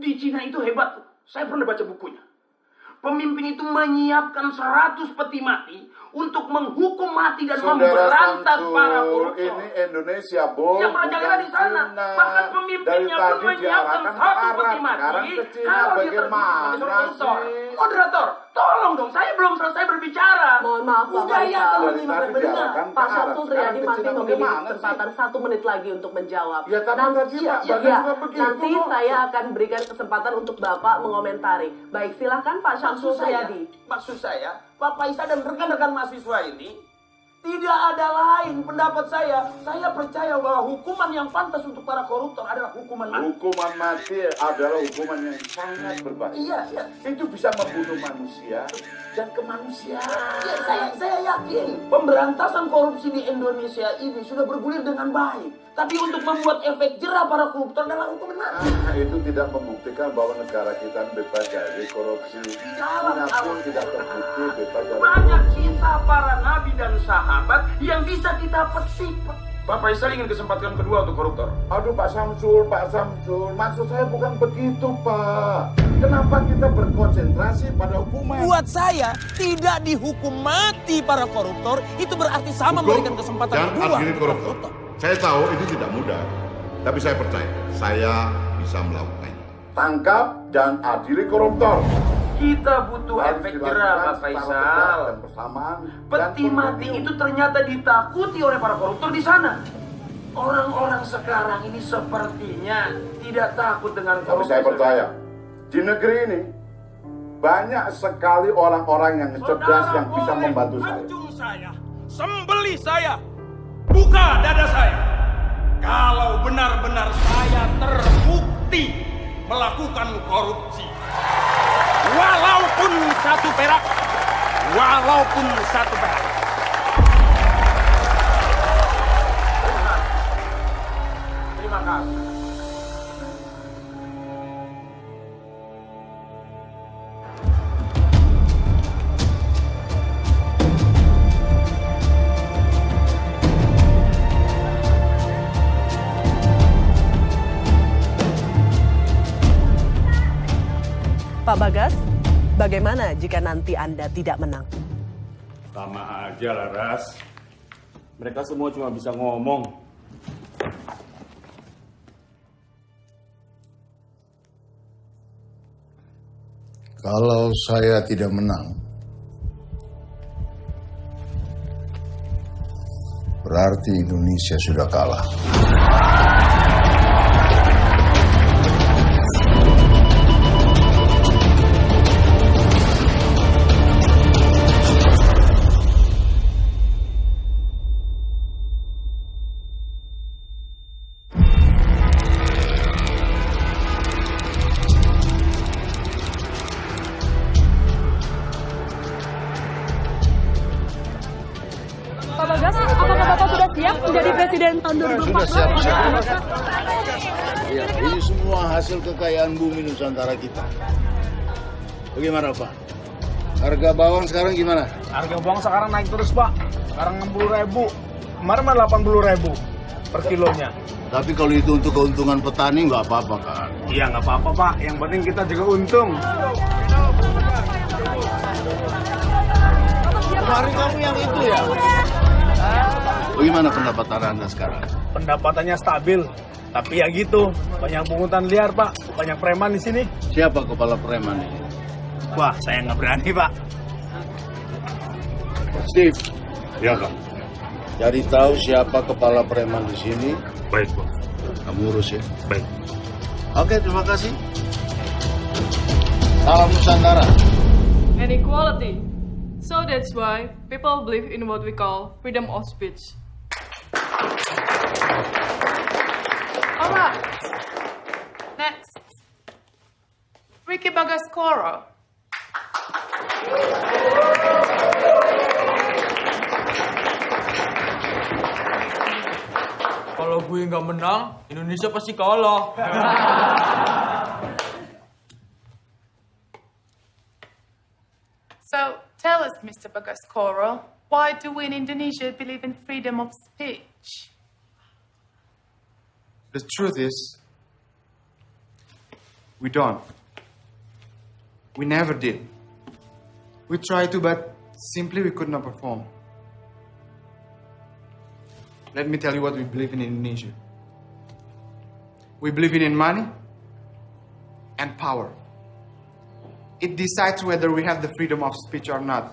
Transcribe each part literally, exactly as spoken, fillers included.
Di Cina itu hebat. Saya pernah baca bukunya. Pemimpin itu menyiapkan seratus peti mati untuk menghukum mati dan memberantas para koruptor. Ini Indonesia, Bung. Yang merajalela di sana. Bahkan pemimpinnya pun menyiapkan satu peti mati. Kalau dia terbukti koruptor. Moderator, tolong dong, saya belum selesai berbicara. Mohon maaf, Bapak. Pak Samsul Triadi masih memiliki kesempatan satu menit lagi untuk menjawab. Nanti saya akan berikan kesempatan untuk Bapak mengomentari. Baik, silahkan Pak Samsul Triadi. Maksud saya, Pak Faisal dan rekan-rekan mahasiswa ini, tidak ada lain pendapat saya. Saya percaya bahwa hukuman yang pantas untuk para koruptor adalah hukuman mati. Hukuman mati adalah hukuman yang sangat berbahaya. Iya, iya. Itu bisa membunuh manusia dan kemanusiaan. Iya, saya, saya yakin pemberantasan korupsi di Indonesia ini sudah bergulir dengan baik. Tapi untuk membuat efek jerah para koruptor adalah hukuman mati. Nah, itu tidak membuktikan bahwa negara kita bebas dari korupsi. Jalan awal tidak terbukti bebas dari korupsi. Banyak kisah para nabi dan sahabat yang bisa kita petik. Pak Faisal ingin kesempatan kedua untuk koruptor. Aduh Pak Samsul, Pak Samsul, maksud saya bukan begitu Pak. Kenapa kita berkonsentrasi pada hukuman? Buat saya tidak dihukum mati para koruptor itu berarti sama hukum memberikan kesempatan kedua akhiri koruptor. koruptor. Saya tahu itu tidak mudah, tapi saya percaya saya bisa melakukannya. Tangkap dan adili koruptor. Kita butuh efek jerah, Pak Faisal. Peti mati itu ternyata ditakuti oleh para koruptor di sana. Orang-orang sekarang ini sepertinya tidak takut dengan korupsi. Tapi saya percaya, di negeri ini banyak sekali orang-orang yang cerdas yang bisa membantu saya. Anjung saya, sembelih saya, buka dada saya. Kalau benar-benar saya terbukti melakukan korupsi. Walaupun satu perak, walaupun satu perak. Terima kasih. Pak Bagas, bagaimana jika nanti Anda tidak menang? Sama aja, Laras. Mereka semua cuma bisa ngomong. Kalau saya tidak menang, berarti Indonesia sudah kalah. Sudah siap, siap. Ya, ini semua hasil kekayaan bumi Nusantara kita. Bagaimana Pak? Harga bawang sekarang gimana? Harga bawang sekarang naik terus Pak. Sekarang enam puluh ribu, kemarin delapan puluh ribu per kilonya. Tapi kalau itu untuk keuntungan petani nggak apa-apa kan? Iya nggak apa-apa Pak, yang penting kita juga untung. Kemarin kamu yang itu ya? Bagaimana pendapatan Anda sekarang? Pendapatannya stabil, tapi ya gitu. Banyak pungutan liar, Pak. Banyak preman di sini. Siapa kepala preman ini? Wah, saya nggak berani, Pak. Steve. Ya, Pak. Jadi tahu siapa kepala preman di sini? Baik, Pak. Kamu urus ya? Baik. Oke, terima kasih. Salam Nusantara. And equality. So that's why people believe in what we call freedom of speech. Alright. Next, Ricky Bagaskoro. Kalau gue nggak menang, Indonesia pasti kalah. So tell us, Mister Bagaskoro, why do we in Indonesia believe in freedom of speech? The truth is, We don't. We never did. We tried to, but simply we could not perform. Let me tell you what we believe in Indonesia. We believe in money and power. It decides whether we have the freedom of speech or not.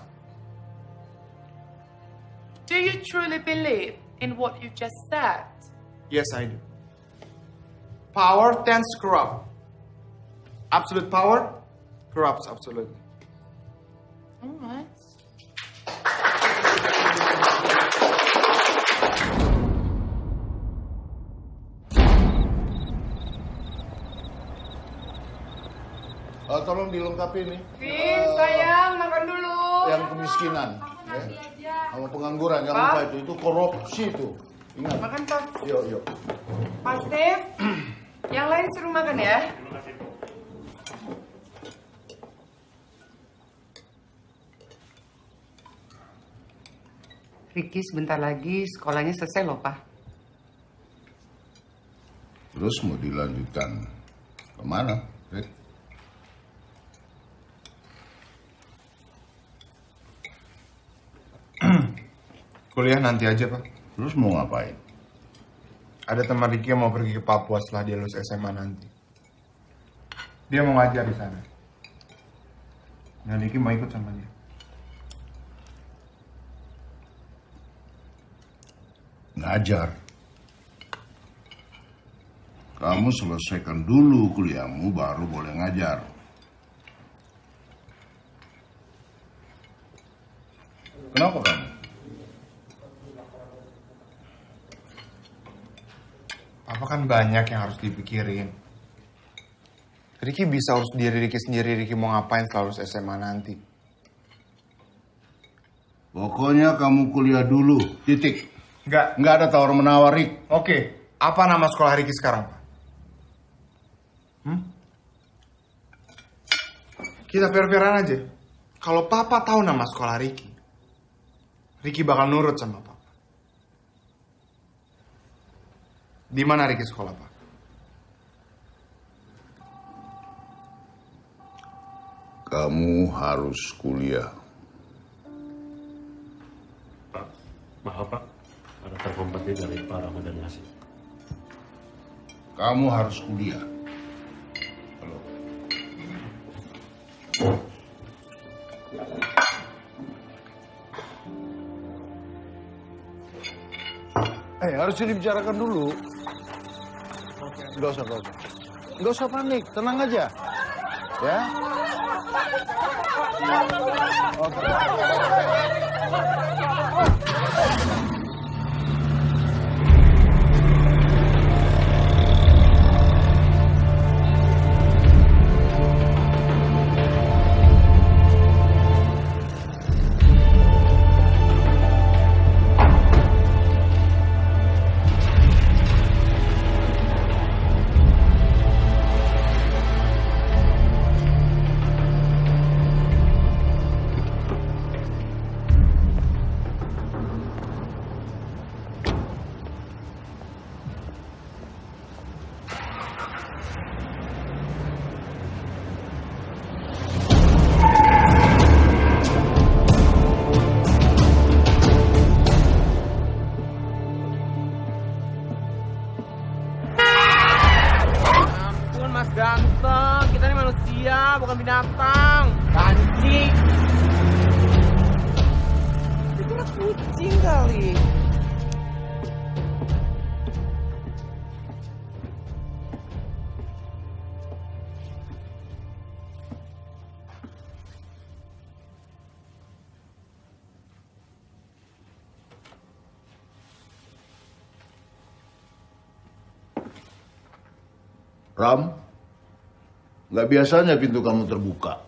Do you truly believe in what you just said? Yes, I do. Power tends to corrupt. Absolute power corrupts absolutely. All right. Uh, tolong dilengkapi nih. Vin, uh, sayang, makan dulu. Yang kemiskinan. Makan ya. Sama pengangguran, jangan lupa itu. Itu korupsi itu. Ingat. Makan, Pak. Yuk, yuk. Pak Stef, yang lain suruh makan ya. Terima kasih. Ricky sebentar lagi sekolahnya selesai loh, Pak. Terus mau dilanjutkan kemana, Rick? Kuliah nanti aja, Pak. Terus mau ngapain? Ada teman Ricky yang mau pergi ke Papua setelah dia lulus S M A nanti. Dia mau ngajar di sana. Dan Ricky mau ikut sama dia. Ngajar? Kamu selesaikan dulu kuliahmu, baru boleh ngajar. Kenapa kamu? Apa kan banyak yang harus dipikirin. Ricky bisa urus diri Ricky sendiri. Ricky mau ngapain setelah lulus S M A nanti? Pokoknya kamu kuliah dulu, titik. Enggak, enggak ada tawar menawar, Rick. Oke, apa nama sekolah Ricky sekarang, Pak? Hmm? Kita fair-fairan aja. Kalau Papa tahu nama sekolah Ricky, Ricky bakal nurut sama Papa. Di mana Ricky sekolah, Pak? Kamu harus kuliah. Pak, maaf Pak. Ada telepon penting dari Pak Ramadhan Hasib. Kamu harus kuliah. Halo. Eh, hey, harus dibicarakan dulu. Nggak usah, nggak usah. Nggak usah panik, tenang aja. Ya? Oke. Okay. Ram, nggak biasanya pintu kamu terbuka.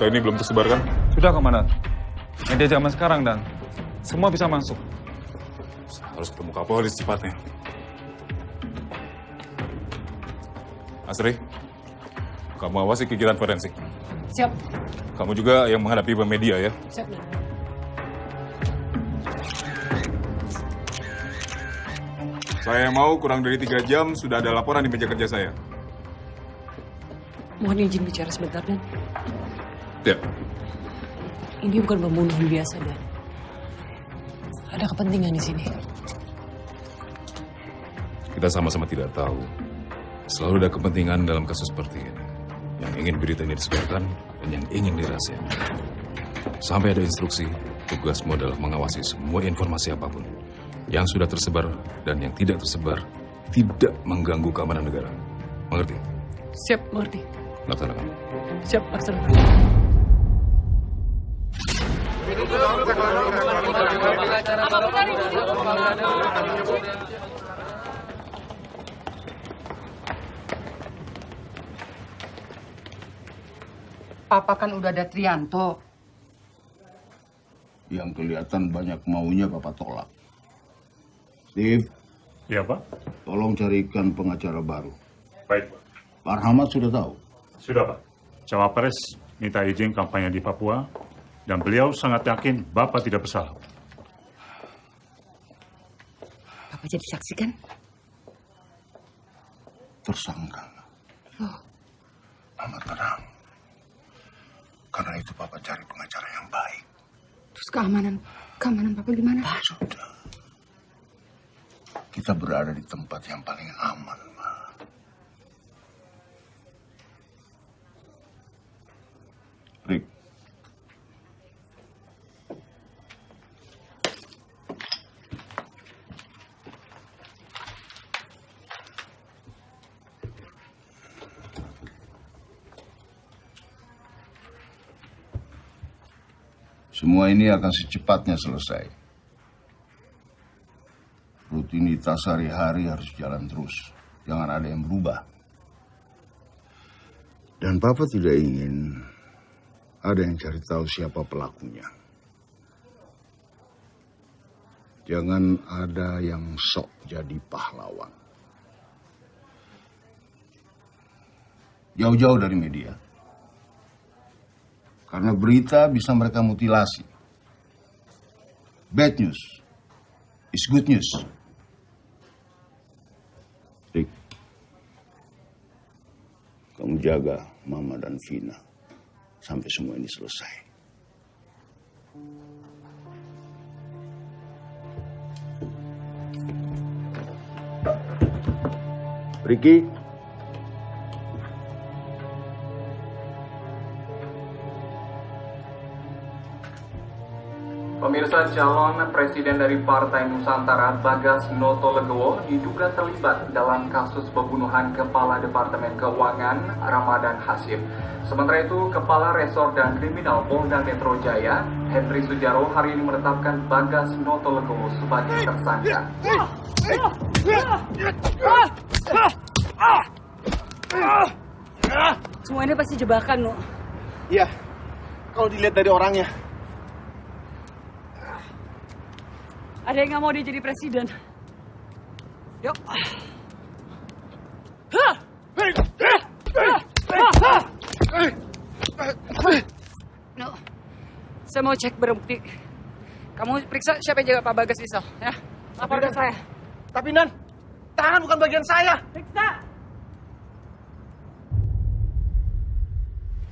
berita ini belum tersebarkan? Sudah, Komandan. Media zaman sekarang, Dan. Semua bisa masuk. Harus ketemu Kapolri secepatnya. Astri, kamu awasi kegiatan forensik. Siap. Kamu juga yang menghadapi media, ya? Siap, Dan. Saya mau kurang dari tiga jam sudah ada laporan di meja kerja saya. Mohon izin bicara sebentar, Dan. Ya. Ini bukan pembunuhan biasa, Dan. Ada kepentingan di sini. Kita sama-sama tidak tahu. Selalu ada kepentingan dalam kasus seperti ini. Yang ingin berita ini disebarkan dan yang ingin dirahasiakan. Sampai ada instruksi, tugasmu adalah mengawasi semua informasi apapun. Yang sudah tersebar dan yang tidak tersebar tidak mengganggu keamanan negara. Mengerti? Siap, mengerti. Laksanakan. Siap, laksanakan. Papa kan udah ada Trianto. Yang kelihatan banyak maunya Papa tolak. Steve. Iya, Pak. Tolong carikan pengacara baru. Baik, Pak. Pak Ahmad sudah tahu? Sudah, Pak. Cawapres minta izin kampanye di Papua, dan beliau sangat yakin Bapak tidak bersalah. Bapak jadi saksi, kan? Tersangka. Oh. Amat tenang. Karena itu Bapak cari pengacara yang baik. Terus keamanan, keamanan Bapak gimana? Pak, sudah. Kita berada di tempat yang paling aman. Rick. Semua ini akan secepatnya selesai. Rutinitas sehari-hari harus jalan terus. Jangan ada yang berubah. Dan Papa tidak ingin ada yang cari tahu siapa pelakunya. Jangan ada yang sok jadi pahlawan. Jauh-jauh dari media. Karena berita bisa mereka mutilasi. Bad news is good news. Rick, kamu jaga Mama dan Vina sampai semua ini selesai. Ricky. Pemirsa, calon presiden dari Partai Nusantara Bagas Notolegowo diduga terlibat dalam kasus pembunuhan Kepala Departemen Keuangan Ramadhan Hasib. Sementara itu, Kepala Resor dan Kriminal Polda Metro Jaya, Henry Sudjarwo, hari ini menetapkan Bagas Notolegowo sebagai tersangka. Semua ini pasti jebakan, Nuk. Iya, kalau dilihat dari orangnya. Ada yang nggak mau dia jadi presiden. Yuk. No. Saya mau cek berarti. Kamu periksa siapa yang jaga Pak Bagas di sel, ya? Laporkan saya. Tapi, Nan, tangan bukan bagian saya. Periksa.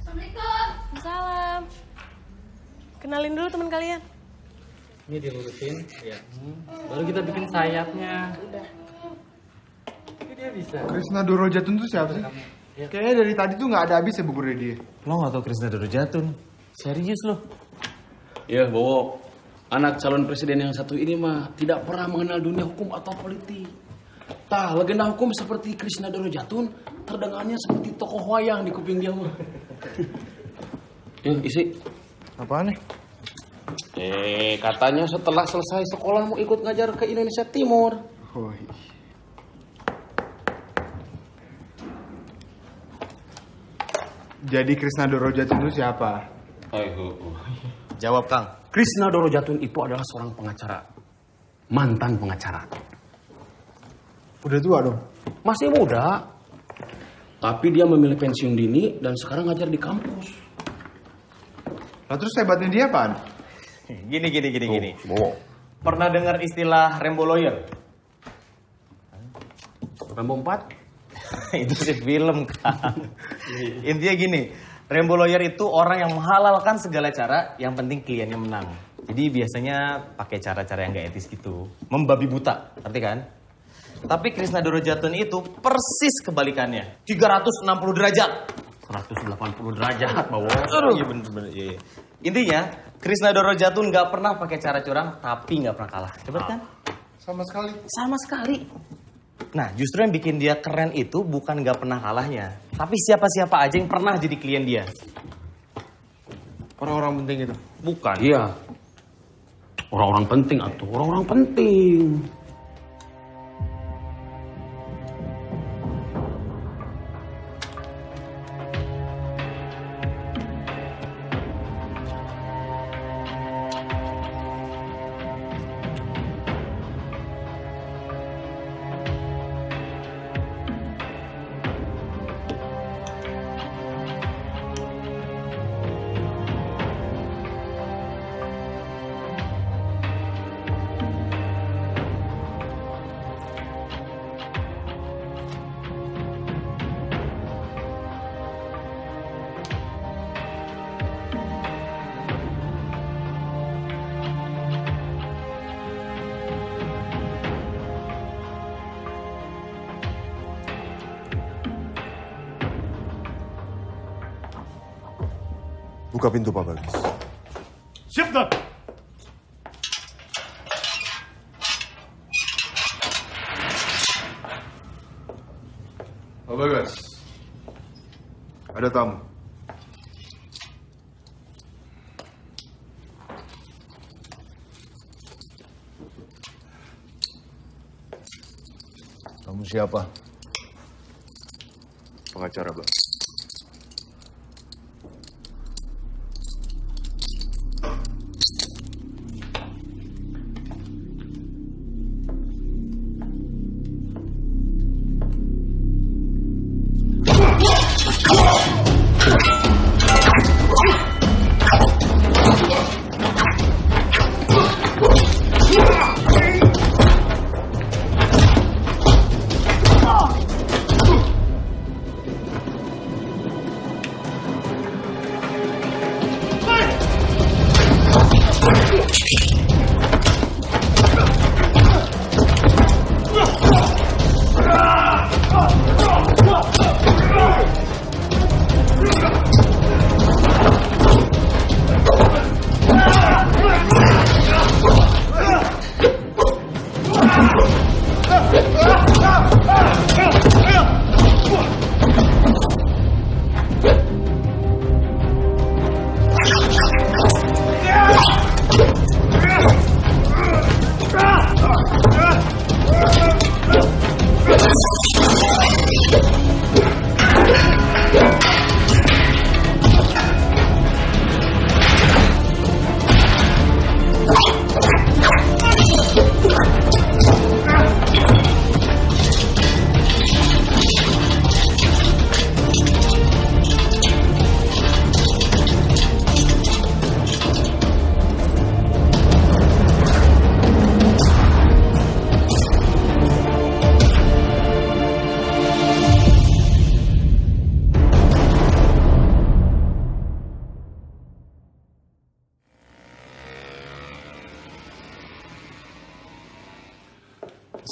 Assalamualaikum. Salam. Kenalin dulu teman kalian. Ini dilurusin, ya. Baru kita bikin sayapnya. Udah. Ini dia bisa. Krisna Dorojatun itu siapa sih? Ya. Kayaknya dari tadi tuh nggak ada habis ya buburnya dia. Lo nggak tahu Krisna Dorojatun? Serius lo? Ya, Bowo. Anak calon presiden yang satu ini mah tidak pernah mengenal dunia hukum atau politik. Tah, legenda hukum seperti Krisna Dorojatun terdengarnya seperti tokoh wayang di kuping dia mah. Ya, isi. Apaan nih? Eh, katanya setelah selesai sekolah mau ikut ngajar ke Indonesia Timur. Hoi. Jadi Krisna Dorojatun itu siapa? Jawab, Kang. Krisna Dorojatun itu adalah seorang pengacara. Mantan pengacara. Udah tua dong? Masih muda. Tapi dia memilih pensiun dini dan sekarang ngajar di kampus. Nah, terus hebatnya dia apaan? Gini, gini, gini, oh, gini. Oh. Pernah dengar istilah Rambo Lawyer? Rambo empat? Itu sih film, Kang. Intinya gini. Rambo Lawyer itu orang yang menghalalkan segala cara, yang penting kliennya menang. Jadi biasanya pakai cara-cara yang gak etis gitu. Membabi buta, ngerti kan? Tapi Krisna Dorojatun itu persis kebalikannya. tiga ratus enam puluh derajat. seratus delapan puluh derajat, bawa. Aduh, iya bener-bener. Iya, iya. Intinya, Krisna Dorojatun gak pernah pakai cara curang, tapi gak pernah kalah. Coba kan? Sama sekali. Sama sekali. Nah, justru yang bikin dia keren itu bukan gak pernah kalahnya. Tapi siapa-siapa aja yang pernah jadi klien dia. Orang-orang penting itu? Bukan. Iya. Orang-orang penting, atuh. Orang-orang penting. Buka pintu, Pak Bagas. Siap, Dok. Pak Bagas, ada tamu. Kamu siapa? Pengacara, Pak.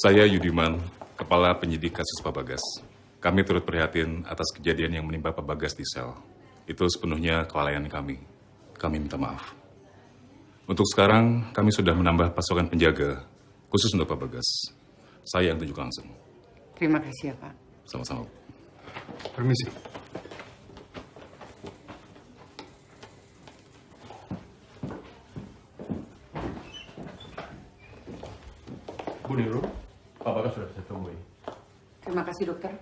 Saya Yudiman, Kepala Penyidik Kasus Pak Bagas. Kami turut prihatin atas kejadian yang menimpa Pak Bagas di sel. Itu sepenuhnya kelalaian kami. Kami minta maaf. Untuk sekarang, kami sudah menambah pasokan penjaga khusus untuk Pak Bagas. Saya yang tunjuk langsung. Terima kasih ya, Pak. Sama-sama. Permisi. Bu Niro. Pak Bagas sudah saya temui. Terima kasih, Dokter.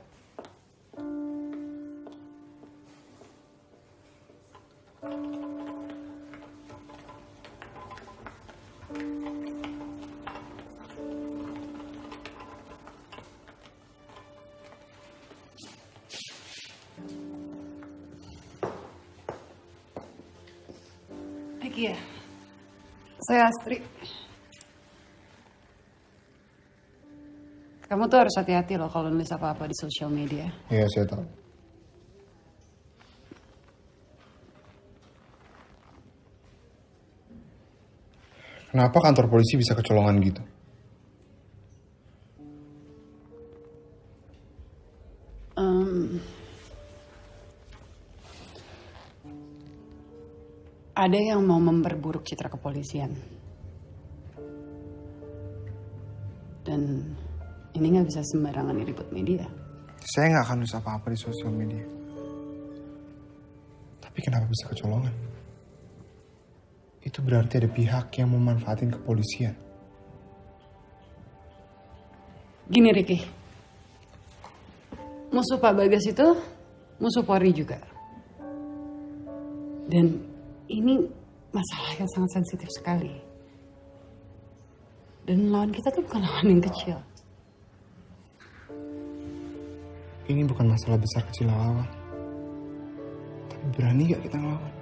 Ricky ya? Saya Astri. Kamu tuh harus hati-hati loh kalau nulis apa-apa di sosial media. Iya, saya tahu. Kenapa kantor polisi bisa kecolongan gitu? Um, ada yang mau memperburuk citra kepolisian. Dan ini nggak bisa sembarangan diliput media. Saya nggak akan nulis apa-apa di sosial media. Tapi kenapa bisa kecolongan? Itu berarti ada pihak yang memanfaatin kepolisian. Gini Ricky, musuh Pak Bagas itu musuh Polri juga. Dan ini masalah yang sangat sensitif sekali. Dan lawan kita tuh bukan lawan yang kecil. Ini bukan masalah besar kecil lawan. Tapi berani gak kita ngelawan?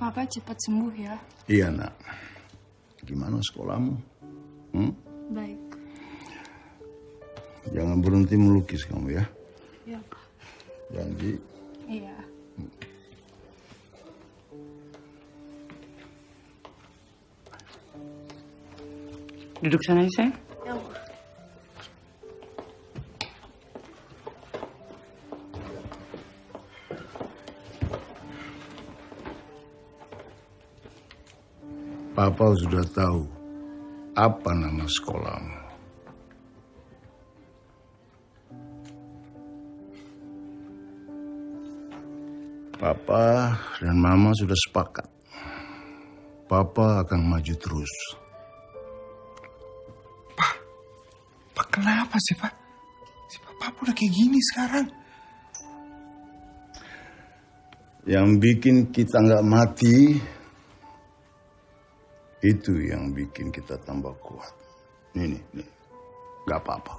Papa cepat sembuh ya. Iya nak. Gimana sekolahmu? Hmm? Baik. Jangan berhenti melukis kamu ya. Iya. Janji. Iya. Duduk sana ya, sayang. Ya. Papa sudah tahu apa nama sekolahmu. Papa dan Mama sudah sepakat. Papa akan maju terus. Kenapa sih Pak? Si Papa udah kayak gini sekarang. Yang bikin kita nggak mati, itu yang bikin kita tambah kuat. Nih, nih, nih. Gak apa-apa.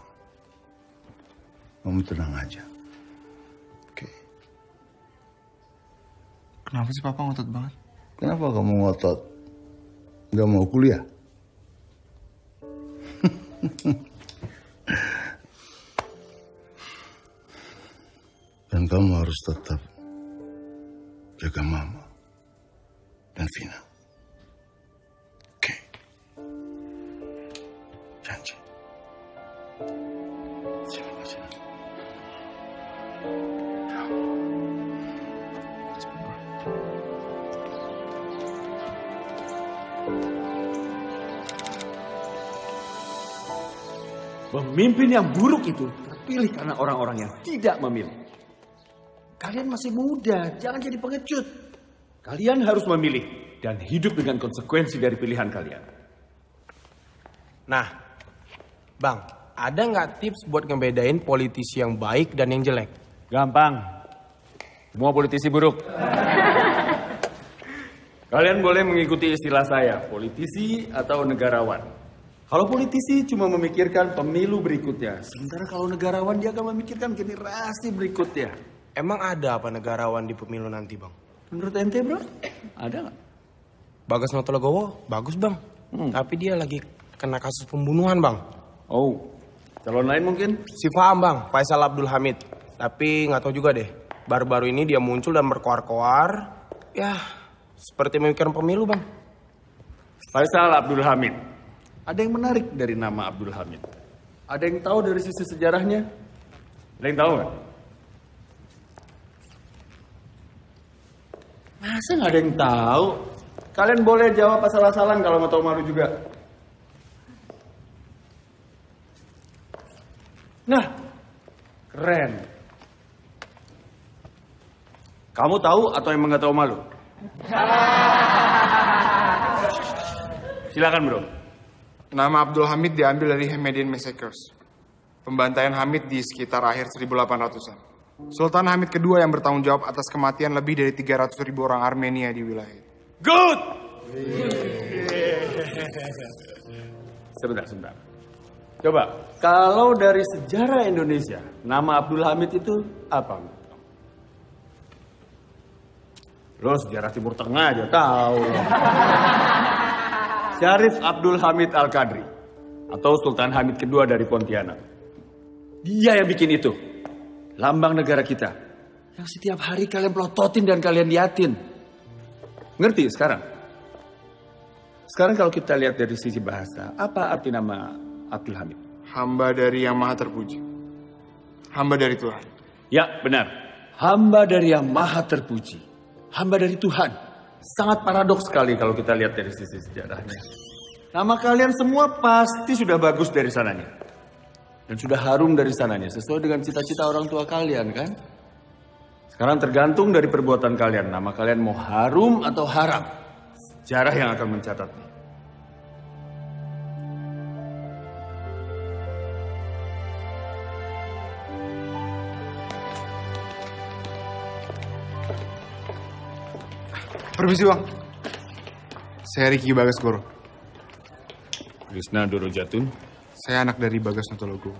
Kamu tenang aja. Oke. Kenapa sih Papa ngotot banget? Kenapa kamu ngotot? Gak mau kuliah? Dan kamu harus tetap jaga Mama dan Vina. Oke. Janji. Terima kasih. Pemimpin yang buruk itu terpilih karena orang-orang yang tidak memilih. Kalian masih muda, jangan jadi pengecut. Kalian harus memilih dan hidup dengan konsekuensi dari pilihan kalian. Nah, Bang, ada nggak tips buat ngebedain politisi yang baik dan yang jelek? Gampang, semua politisi buruk. Kalian boleh mengikuti istilah saya, politisi atau negarawan. Kalau politisi cuma memikirkan pemilu berikutnya, sementara kalau negarawan dia akan memikirkan generasi berikutnya. Emang ada apa negarawan di pemilu nanti, Bang? Menurut ente, bro? Ada nggak? Bagas Notolegowo bagus, Bang. Hmm. Tapi dia lagi kena kasus pembunuhan, Bang. Oh, calon lain mungkin? Si Faham, Bang. Faisal Abdul Hamid. Tapi nggak tahu juga deh. Baru-baru ini dia muncul dan berkoar-koar. Ya, seperti memikirkan pemilu, Bang. Faisal Abdul Hamid. Ada yang menarik dari nama Abdul Hamid? Ada yang tahu dari sisi sejarahnya? Ada yang tahu nggak? Masa nggak ada yang tahu? Kalian boleh jawab asal-asalan kalau mau tahu malu juga. Nah, keren. Kamu tahu atau emang nggak tahu malu? Silakan bro. Nama Abdul Hamid diambil dari Hamidian Massacres. Pembantaian Hamid di sekitar akhir seribu delapan ratusan. Sultan Hamid kedua yang bertanggung jawab atas kematian lebih dari tiga ratus ribu orang Armenia di wilayah itu. Good! Yeah. Sebentar, sebentar. Coba, kalau dari sejarah Indonesia, nama Abdul Hamid itu apa? Lo sejarah Timur Tengah aja tahu. Syarif Abdul Hamid Al-Qadri, atau Sultan Hamid kedua dari Pontianak. Dia yang bikin itu. Lambang negara kita. Yang setiap hari kalian pelototin dan kalian liatin. Ngerti sekarang? Sekarang kalau kita lihat dari sisi bahasa, apa arti nama Abdul Hamid? Hamba dari yang maha terpuji. Hamba dari Tuhan. Ya, benar. Hamba dari yang maha terpuji. Hamba dari Tuhan. Sangat paradoks sekali kalau kita lihat dari sisi sejarahnya. Nama kalian semua pasti sudah bagus dari sananya. Dan sudah harum dari sananya. Sesuai dengan cita-cita orang tua kalian, kan? Sekarang tergantung dari perbuatan kalian. Nama kalian mau harum atau haram. Sejarah yang akan mencatatnya. Permisi, Bang. Saya Ricky Bagaskoro. Krisna Dorojatun. Saya anak dari Bagas Notolegowo.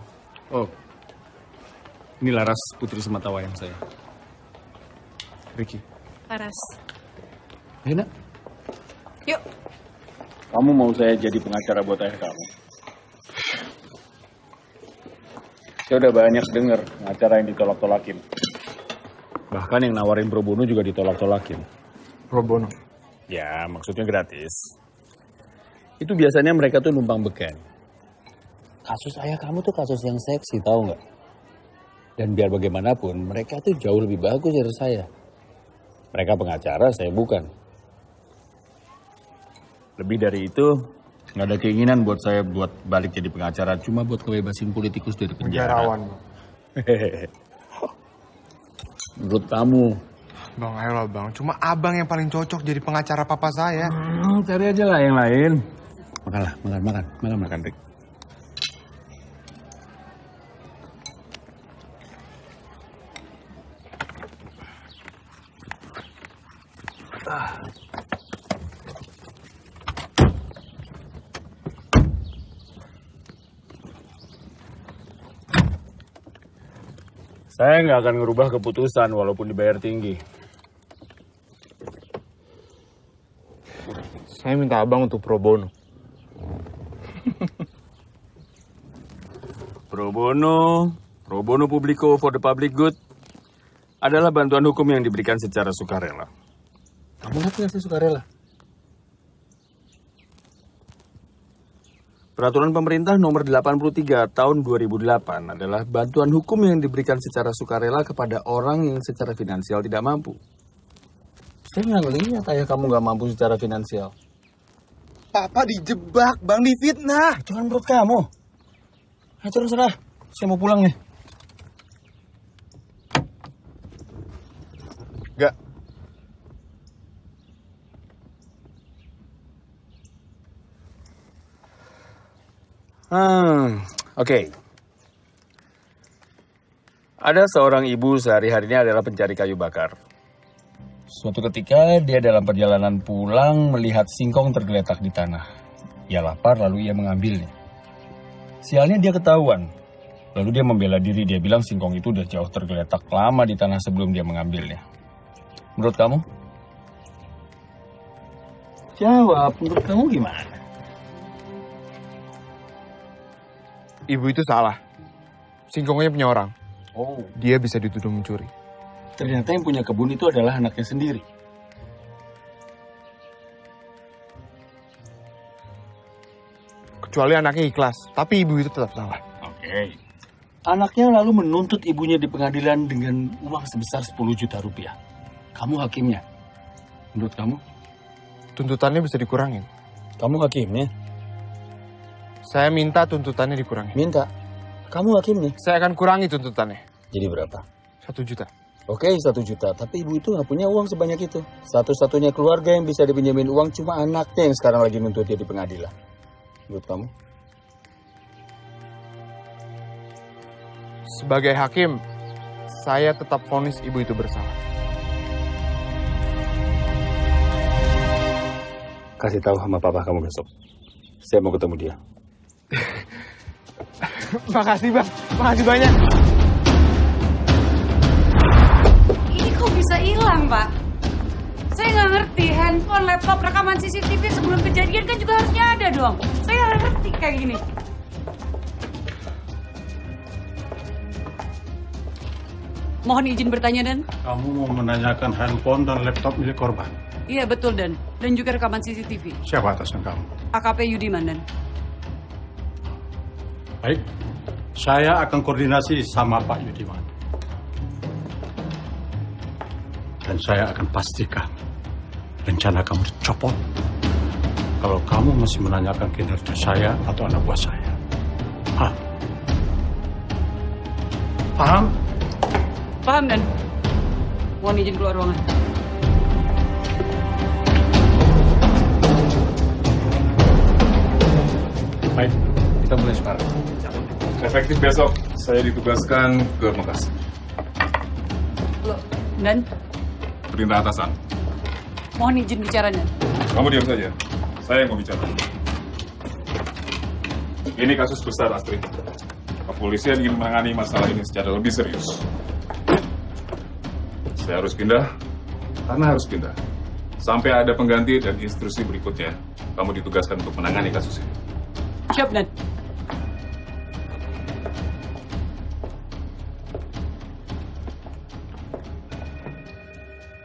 Oh. Ini Laras Putri Sematawayang saya. Ricky. Laras. Enak. Yuk. Kamu mau saya jadi pengacara buat ayah kamu? Saya udah banyak dengar pengacara yang ditolak-tolakin. Bahkan yang nawarin pro bono juga ditolak-tolakin. Pro bono. Ya, maksudnya gratis. Itu biasanya mereka tuh numpang beken. Kasus ayah kamu tuh kasus yang seksi, tahu nggak? Dan biar bagaimanapun, mereka tuh jauh lebih bagus dari saya. Mereka pengacara, saya bukan. Lebih dari itu, nggak ada keinginan buat saya buat balik jadi pengacara. Cuma buat kebebasin politikus dari penjara. Penjarawan. Menurut kamu? Bang, ayolah Bang. Cuma abang yang paling cocok jadi pengacara papa saya. Hmm, cari aja lah yang lain. Makanlah, makan, makan. Makan, makan, Rick. Saya nggak akan ngerubah keputusan walaupun dibayar tinggi. Saya minta abang untuk pro bono. Pro bono, pro bono publico for the public good adalah bantuan hukum yang diberikan secara sukarela. Kamu ngerti nggak sih sukarela? Peraturan Pemerintah nomor delapan puluh tiga Tahun dua ribu delapan adalah bantuan hukum yang diberikan secara sukarela kepada orang yang secara finansial tidak mampu. Saya nggak ngelihat ayah kamu nggak mampu secara finansial. Papa dijebak, Bang, difitnah. Itu kan menurut kamu. Ya terserah, saya mau pulang nih. Enggak. Hmm, oke. Okay. Ada seorang ibu sehari-harinya adalah pencari kayu bakar. Suatu ketika dia dalam perjalanan pulang melihat singkong tergeletak di tanah. Ia lapar lalu ia mengambilnya. Sialnya dia ketahuan. Lalu dia membela diri, dia bilang singkong itu udah jauh tergeletak lama di tanah sebelum dia mengambilnya. Menurut kamu? Jawab, menurut kamu gimana? Ibu itu salah. Singkongnya punya orang. Oh, dia bisa dituduh mencuri. Ternyata yang punya kebun itu adalah anaknya sendiri. Kecuali anaknya ikhlas, tapi ibu itu tetap salah. Oke. Okay. Anaknya lalu menuntut ibunya di pengadilan dengan uang sebesar sepuluh juta rupiah. Kamu hakimnya. Menurut kamu? Tuntutannya bisa dikurangin. Kamu hakimnya? Saya minta tuntutannya dikurangi. Minta? Kamu hakimnya? Saya akan kurangi tuntutannya. Jadi berapa? Satu juta. Oke, satu juta. Tapi ibu itu nggak punya uang sebanyak itu. Satu-satunya keluarga yang bisa dipinjemin uang cuma anaknya yang sekarang lagi nuntut dia di pengadilan. Menurut kamu? Sebagai hakim, saya tetap vonis ibu itu bersalah. Kasih tahu sama papa kamu besok. Saya mau ketemu dia. Makasih bang, makasih banyak. Ini kok bisa hilang pak? Saya nggak ngerti, handphone, laptop, rekaman C C T V sebelum kejadian kan juga harusnya ada dong. Saya nggak ngerti kayak gini. Mohon izin bertanya, Dan. Kamu mau menanyakan handphone dan laptop milik korban? Iya, betul, Dan. Dan juga rekaman C C T V. Siapa atasan kamu? A K P Yudiman, Dan. Baik. Saya akan koordinasi sama Pak Yudiman. Dan saya akan pastikan rencana kamu dicopot kalau kamu masih menanyakan kinerja saya atau anak buah saya. Paham? Paham? Paham, Dan? Mohon izin keluar ruangan. Baik, kita mulai sekarang. Efektif besok, saya ditugaskan ke Makassar. Loh, Dan? Perintah atasan. Mohon izin bicaranya. Kamu diam saja. Saya yang mau bicara. Ini kasus besar, Astri. Kepolisian ingin menangani masalah ini secara lebih serius. Saya harus pindah, karena harus pindah. Sampai ada pengganti dan instruksi berikutnya, kamu ditugaskan untuk menangani kasus ini. Siap, Dan.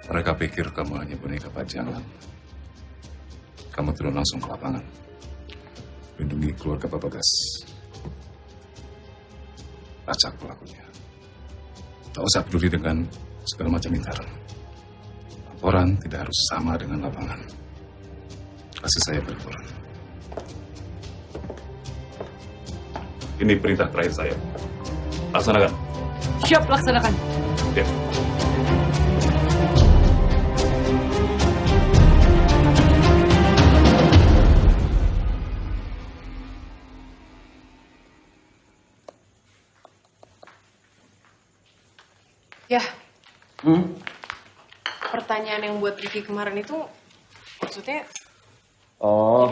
Mereka pikir kamu hanya boneka pajangan. Kamu turun langsung ke lapangan. Lindungi keluarga Pak Bagas. Acak pelakunya. Tak usah peduli dengan segala macam intern. Laporan tidak harus sama dengan lapangan. Kasih saya berlaporan. Ini perintah terakhir saya. Laksanakan. Siap, laksanakan. Ya. Ya. Hmm? Pertanyaan yang buat Ricky kemarin itu maksudnya? Oh,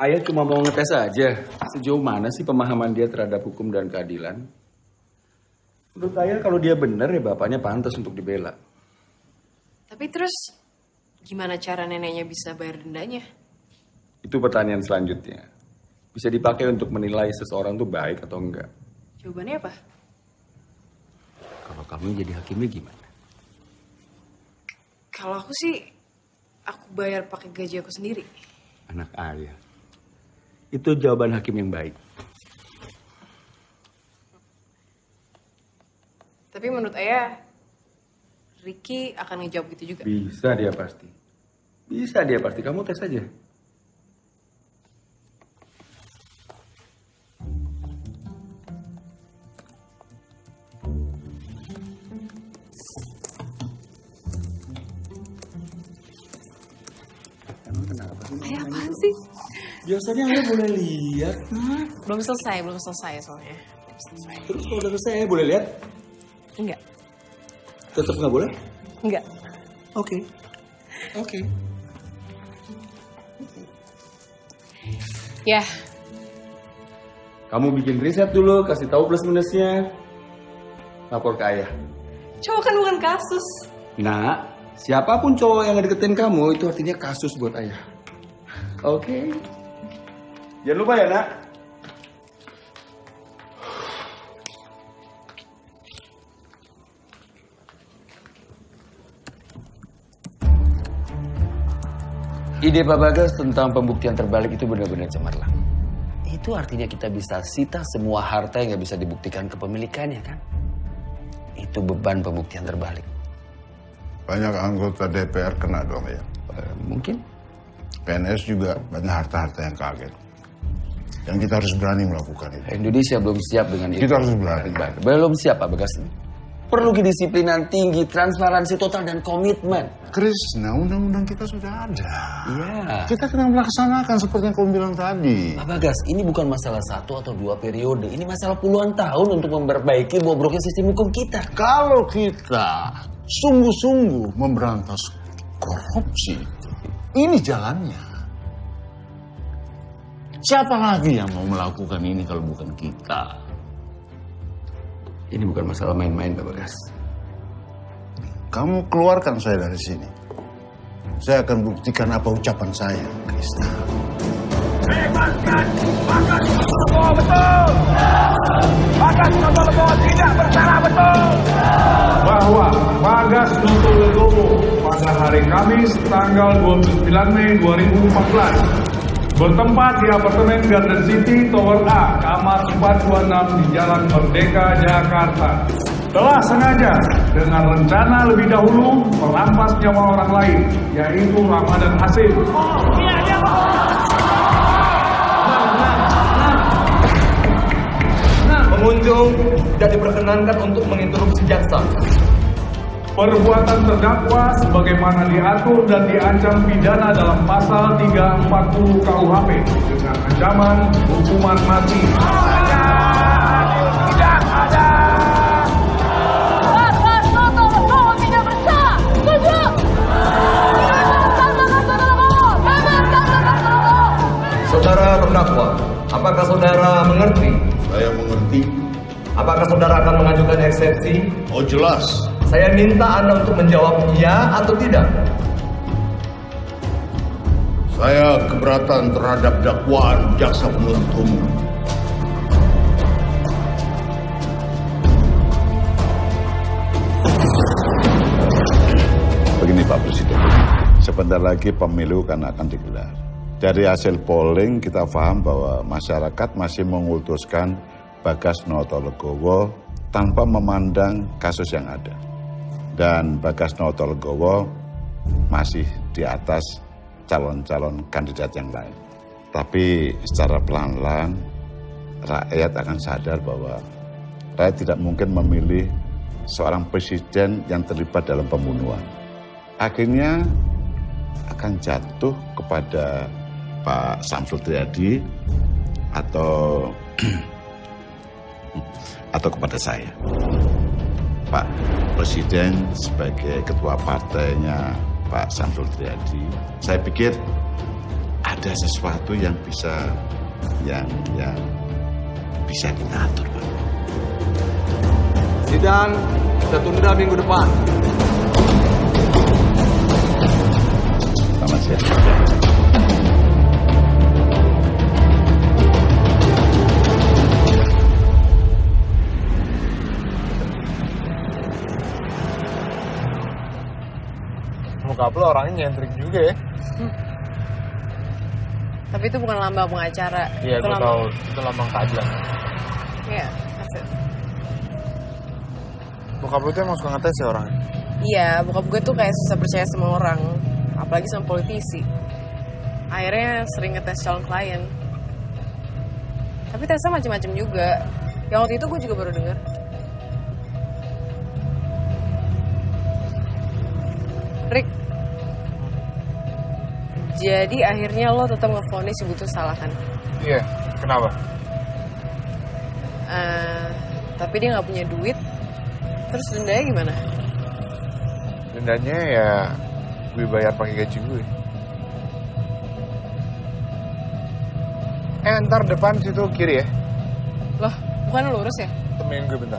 ayah cuma mau ngetes aja sejauh mana sih pemahaman dia terhadap hukum dan keadilan. Menurut ayah kalau dia benar ya bapaknya pantas untuk dibela. Tapi terus gimana cara neneknya bisa bayar dendanya? Itu pertanyaan selanjutnya. Bisa dipakai untuk menilai seseorang tuh baik atau enggak. Jawabannya apa? Kalau kamu jadi hakimnya gimana? Kalau aku sih, aku bayar pakai gaji aku sendiri. Anak ayah. Itu jawaban hakim yang baik. Tapi menurut ayah, Ricky akan ngejawab gitu juga. Bisa dia pasti. Bisa dia pasti. Kamu tes aja. Biasanya ayah boleh lihat. Hmm, belum selesai, belum selesai soalnya. Belum selesai. Terus kalau udah selesai ayah boleh lihat? Enggak. Tetap nggak boleh? Enggak. Oke. Oke. Ya. Kamu bikin riset dulu, kasih tahu plus minusnya. Lapor ke ayah. Cowok kan bukan kasus. Nah, siapapun cowok yang ngedeketin kamu itu artinya kasus buat ayah. Oke. Okay. Jangan lupa ya, Nak. Ide Pak Bagas tentang pembuktian terbalik itu benar-benar cemerlang. Itu artinya kita bisa sita semua harta yang nggak bisa dibuktikan kepemilikannya, kan? Itu beban pembuktian terbalik. Banyak anggota D P R kena dong, ya? Eh, mungkin. P N S juga banyak harta-harta yang kaget. Dan kita harus berani melakukan itu. Indonesia belum siap dengan itu. Kita harus berani. Belum siap, Pak Bagas. Perlu kedisiplinan tinggi, transparansi total, dan komitmen. Krisna, undang-undang kita sudah ada. Iya. Kita kena melaksanakan seperti yang kamu bilang tadi. Pak Bagas, ini bukan masalah satu atau dua periode. Ini masalah puluhan tahun untuk memperbaiki bobroknya sistem hukum kita. Kalau kita sungguh-sungguh memberantas korupsi, ini jalannya. Siapa lagi yang mau melakukan ini kalau bukan kita? Ini bukan masalah main-main, Pak Bagas. Kamu keluarkan saya dari sini. Saya akan buktikan apa ucapan saya, Krisna. Bebaskan Bagas Notolegowo, betul! Bagas Notolegowo tidak bersalah, betul! Bahwa Bagas Notolegowo pada hari Kamis tanggal dua puluh sembilan Mei dua ribu empat belas bertempat di apartemen Garden City, Tower A, kamar empat dua enam di Jalan Merdeka, Jakarta. Telah sengaja dengan rencana lebih dahulu merampas nyawa orang lain, yaitu Ramadhan Hasib. Oh, iya, iya, Pak. Nah, nah, nah. Nah, pengunjung tidak diperkenankan untuk menginterupsi jaksa. Perbuatan terdakwa sebagaimana diatur dan diancam pidana dalam pasal tiga ratus empat puluh K U H P dengan ancaman hukuman mati. Ada, tidak ada. Bagas Notolegowo tidak bersalah. Setuju. Saudara terdakwa, apakah saudara mengerti? Saya mengerti. Apakah saudara akan mengajukan eksepsi? Oh jelas. Saya minta Anda untuk menjawab iya atau tidak. Saya keberatan terhadap dakwaan jaksa penuntut umum. Begini Pak Presiden, sebentar lagi pemilu kan akan digelar. Dari hasil polling kita paham bahwa masyarakat masih mengutuskan Bagas Notolegowo tanpa memandang kasus yang ada. Dan Bagas Notolegowo masih di atas calon-calon kandidat yang lain. Tapi secara pelan-pelan rakyat akan sadar bahwa rakyat tidak mungkin memilih seorang presiden yang terlibat dalam pembunuhan. Akhirnya akan jatuh kepada Pak Samsul Triadi atau atau kepada saya. Pak Presiden sebagai ketua partainya Pak Samsul Triadi, saya pikir ada sesuatu yang bisa yang yang bisa kita atur, Pak. Sidang kita tunda minggu depan. Selamat siang. Kapel orangnya nyentrik juga ya. Hmm. Tapi itu bukan lambang pengacara. Iya, gue tahu itu lambang keadilan. Iya, kasih. Bokap lu tuh emang suka ngetes ya orangnya? Iya, bokap gue tuh kayak susah percaya sama orang. Apalagi sama politisi. Akhirnya sering ngetes calon klien. Tapi tesnya macam-macam juga. Yang waktu itu gue juga baru dengar. Rick, jadi akhirnya lo tetap ngevonis ibu itu salah kan? Iya, kenapa? Uh, tapi dia nggak punya duit, terus dendanya gimana? Dendanya ya gue bayar pakai gaji gue. Eh ntar depan situ kiri ya? Loh, bukan lurus ya? Temenin gue bentar.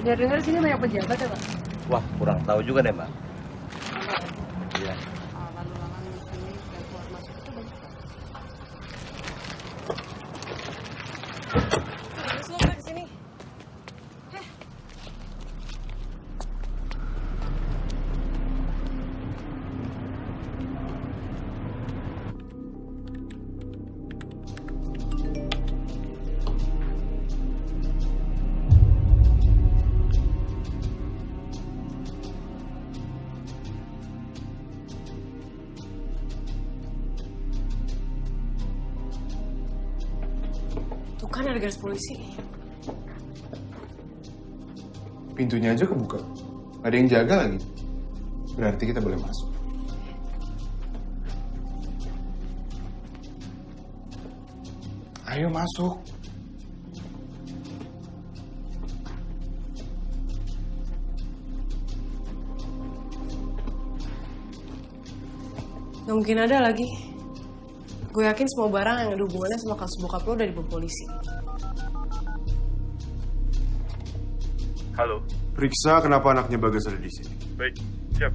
Dengar-dengar sini banyak pejabat ya, Pak? Wah, kurang tahu juga deh, Pak. Iya. Lalu-lalang di sini dan keluar masuk itu banyak. Terus lo ke sini. Heh. Garis polisi. Pintunya aja kebuka. Ada yang jaga lagi. Berarti kita boleh masuk. Ayo masuk. Nggak mungkin ada lagi. Gue yakin semua barang yang ada hubungannya sama kasus bokap lo udah dibawa polisi. Halo. Periksa kenapa anaknya Bagas ada di sini. Baik, siap.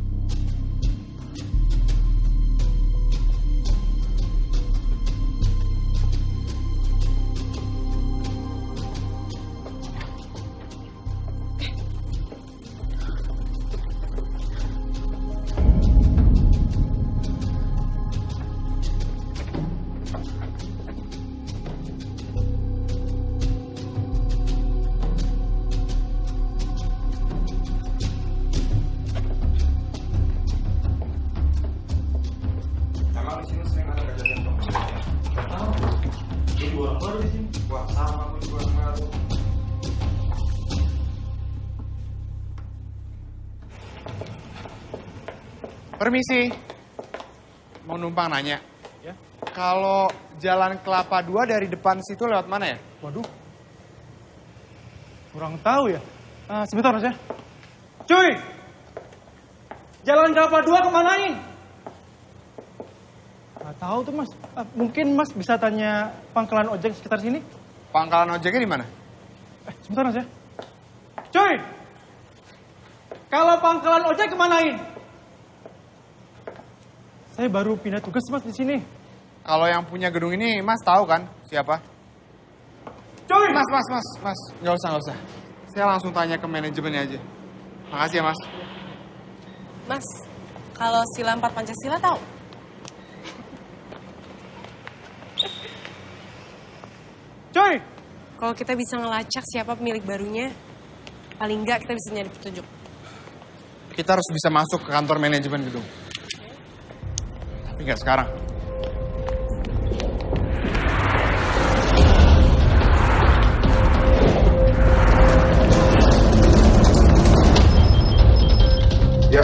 Permisi, mau numpang nanya, ya? Kalau Jalan Kelapa dua dari depan situ lewat mana ya? Waduh, kurang tahu ya. Uh, sebentar Mas ya. Cuy, Jalan Kelapa dua kemanain? Nggak tahu tuh Mas, uh, mungkin Mas bisa tanya pangkalan ojek sekitar sini. Pangkalan ojeknya di mana? Eh, sebentar Mas ya. Cuy, kalau pangkalan ojek kemanain? Saya baru pindah tugas Mas di sini. Kalau yang punya gedung ini Mas tahu kan siapa? Cuy! Mas, mas, mas, mas, nggak usah, nggak usah. Saya langsung tanya ke manajemennya aja. Makasih ya Mas. Mas, kalau sila empat Pancasila tahu? Cuy! Kalau kita bisa ngelacak siapa pemilik barunya, paling nggak kita bisa nyari petunjuk. Kita harus bisa masuk ke kantor manajemen gedung. Enggak sekarang. Ya.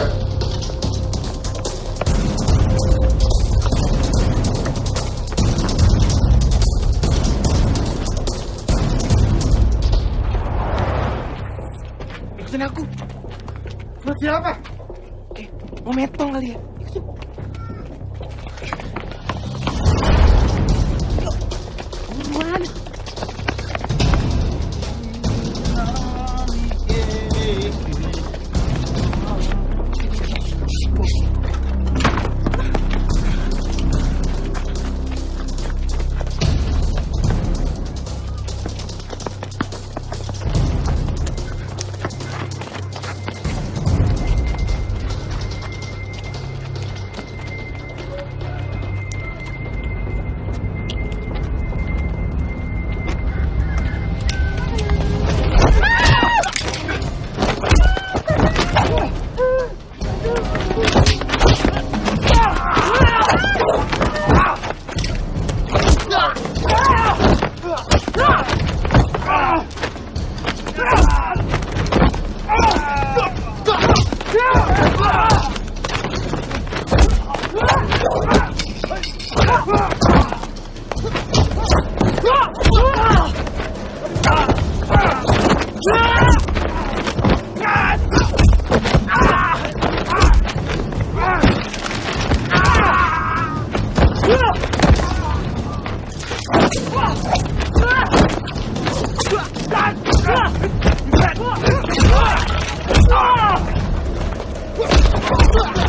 Ikutin aku. Lu siapa? Eh, mau metong kali ya?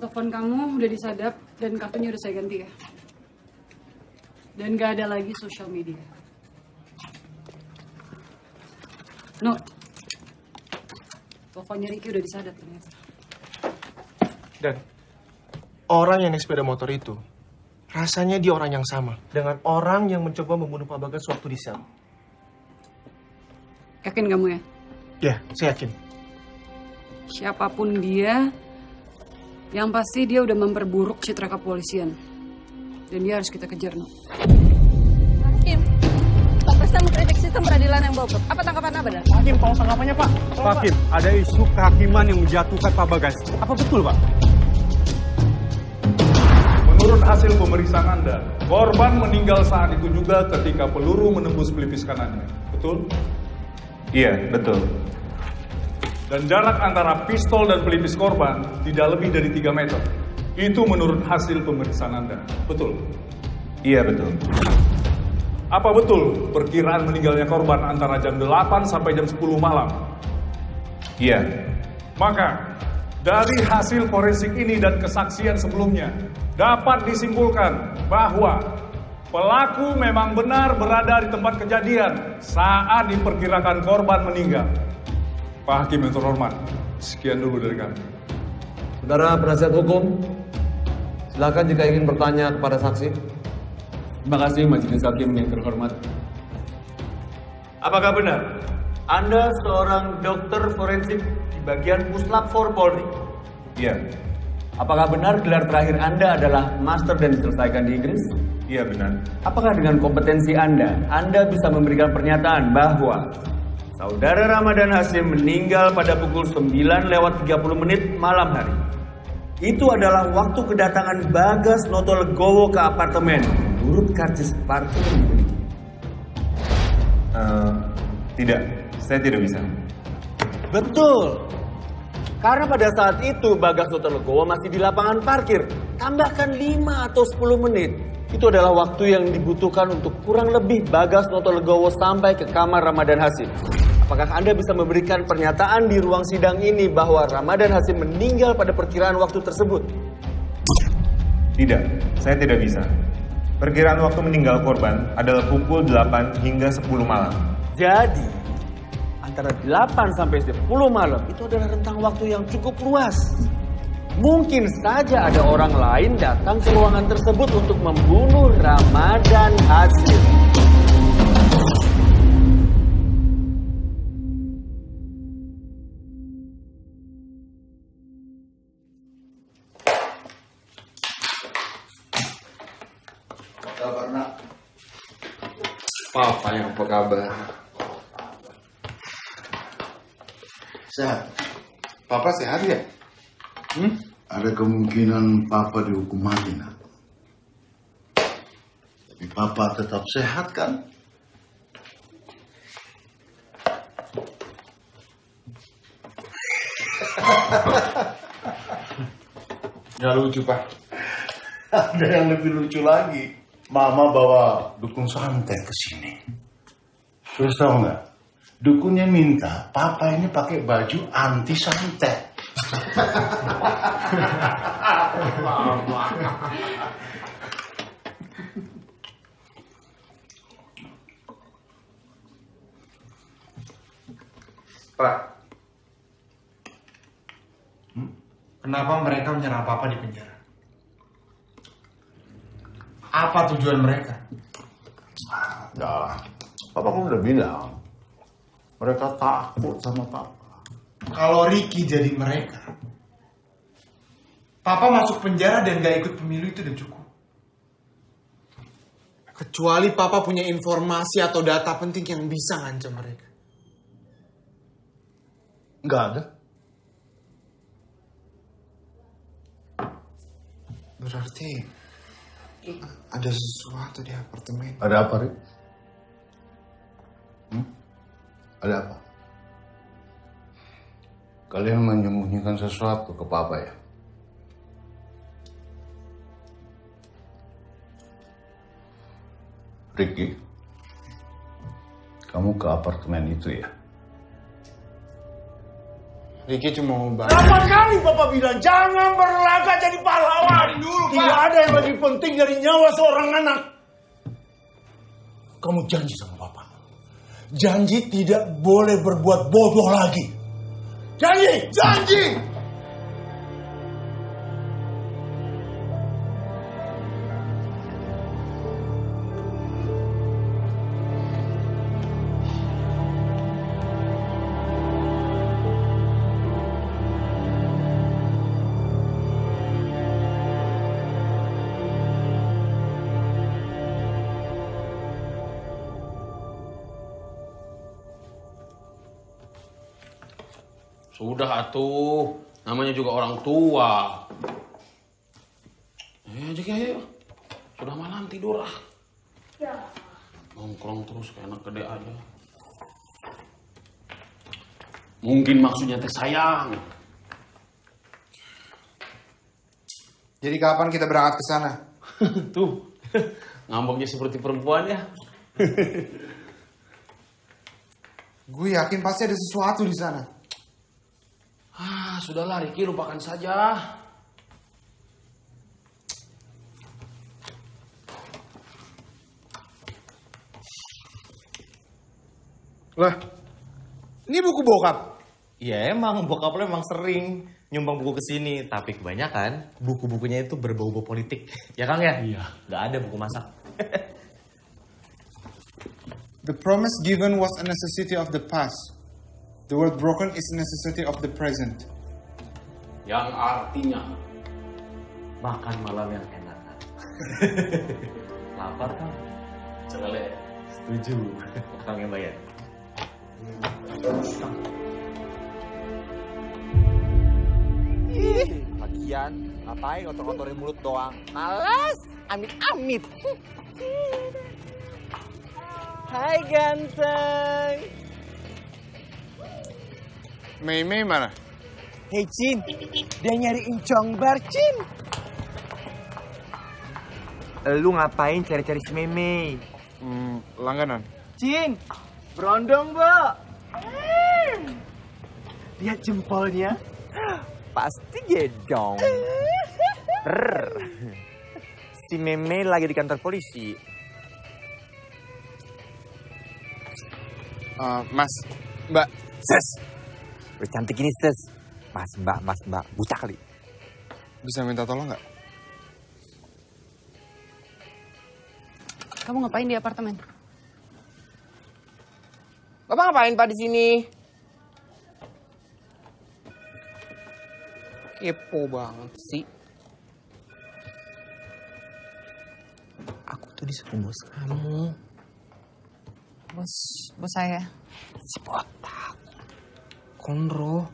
Telepon kamu udah disadap dan kartunya udah saya ganti ya. Dan gak ada lagi sosial media. Note, teleponnya Ricky udah disadap ternyata. Dan orang yang naik sepeda motor itu, rasanya dia orang yang sama dengan orang yang mencoba membunuh Pak Bagas waktu di sel. Yakin kamu ya? Ya, saya yakin. Siapapun dia, yang pasti dia udah memperburuk citra kepolisian. Dan dia harus kita kejar, no. Hakim, Pak Bagas mengkritik sistem peradilan yang bobrok. Apa tangkapan apa, Dan? Hakim, kalau tangkapannya, Pak. Pak Hakim, ada isu kehakiman yang menjatuhkan Pak Bagas. Apa betul, Pak? Menurut hasil pemeriksaan Anda, korban meninggal saat itu juga ketika peluru menembus pelipis kanannya. Betul? Iya, betul. Dan jarak antara pistol dan pelipis korban tidak lebih dari tiga meter. Itu menurut hasil pemeriksaan Anda. Betul? Iya, betul. Apa betul perkiraan meninggalnya korban antara jam delapan sampai jam sepuluh malam? Iya. Maka, dari hasil forensik ini dan kesaksian sebelumnya, dapat disimpulkan bahwa pelaku memang benar berada di tempat kejadian saat diperkirakan korban meninggal. Pak Hakim yang terhormat, sekian dulu dari kami. Saudara penasihat hukum, silakan jika ingin bertanya kepada saksi. Terima kasih Majelis Hakim yang terhormat. Apakah benar Anda seorang dokter forensik di bagian Puslab Forensik Polri? Iya. Apakah benar gelar terakhir Anda adalah master dan diselesaikan di Inggris? Iya, benar. Apakah dengan kompetensi Anda, Anda bisa memberikan pernyataan bahwa Saudara Ramadhan Hasib meninggal pada pukul sembilan lewat tiga puluh menit malam hari? Itu adalah waktu kedatangan Bagas Notolegowo ke apartemen, menurut karcis parkir yang dimiliki. Uh, tidak, saya tidak bisa. Betul. Karena pada saat itu Bagas Notolegowo masih di lapangan parkir. Tambahkan lima atau sepuluh menit. Itu adalah waktu yang dibutuhkan untuk kurang lebih Bagas Notolegowo sampai ke kamar Ramadhan Hasib. Apakah Anda bisa memberikan pernyataan di ruang sidang ini bahwa Ramadhan Hasib meninggal pada perkiraan waktu tersebut? Tidak, saya tidak bisa. Perkiraan waktu meninggal korban adalah pukul delapan hingga sepuluh malam. Jadi antara delapan sampai sepuluh malam itu adalah rentang waktu yang cukup luas. Mungkin saja ada orang lain datang ke ruangan tersebut untuk membunuh Ramadhan Hasib. Papa yang apa kabar? Sehat? Papa sehat ya? Hmm? Ada kemungkinan Papa dihukum mati, nak. Tapi Papa tetap sehat kan? Nggak lucu, Pak. Ada yang lebih lucu lagi. Mama bawa dukun santet ke sini. Terus tau nggak? Dukunnya minta Papa ini pakai baju anti santet. Pak, hmm? Kenapa mereka menyerang Papa di penjara? Apa tujuan mereka? Enggak, Papa kan udah bilang. Mereka takut sama Papa. Kalau Ricky jadi mereka, Papa masuk penjara dan gak ikut pemilu itu udah cukup. Kecuali Papa punya informasi atau data penting yang bisa ngancam mereka. Nggak ada. Berarti ada sesuatu di apartemen. Ada apa, Rick? Hmm? Ada apa? Kalian menyembunyikan sesuatu ke Papa ya? Ricky, kamu ke apartemen itu ya? Ricky cuma mau bantu. Berapa kali Papa bilang jangan berlagak jadi pahlawan dulu, Pak. Tidak ada yang lebih penting dari nyawa seorang anak. Kamu janji sama Papa. Janji tidak boleh berbuat bodoh lagi. Janji! Janji! Sudah atuh, namanya juga orang tua. Eh, aja kayak sudah malam tidur ah. Ya. Nongkrong terus kayak anak gede aja. Mungkin maksudnya teh sayang. Jadi kapan kita berangkat ke sana? Tuh, ngambeknya seperti perempuan ya. Gue yakin pasti ada sesuatu di sana. Ah, sudahlah Ricky, lupakan saja. Lah, ini buku bokap? Ya emang, bokap lo emang sering nyumbang buku kesini, tapi kebanyakan buku-bukunya itu berbau-bau politik. Ya Kang ya? Iya. Gak ada buku masak. The promise given was a necessity of the past. The word broken is a necessity of the present. Yang artinya makan malam yang enak. Lapar kan? Celele. Setuju. Kang yang bayar. Ih, lagian ngapain kotor-kotorin mulut doang? Males, amit-amit. Hai ganteng. Mei Mei mana? Hei Cin, dia nyariin Congbar Cin. Lu ngapain cari-cari si Mei Mei? Hmm, langganan. Cin, berondong Bo. Hmm. Lihat jempolnya. Pasti gedong. Si Meme lagi di kantor polisi. Uh, mas, Mbak, Ses. Udah cantik ini Ses. Mas, Mbak, Mas, Mbak, buta kali. Bisa minta tolong nggak? Kamu ngapain di apartemen? Bapak ngapain Pak di sini? Kepo banget sih. Aku tuh disuruh bos kamu. Bos, bos saya? Si botak. Konro.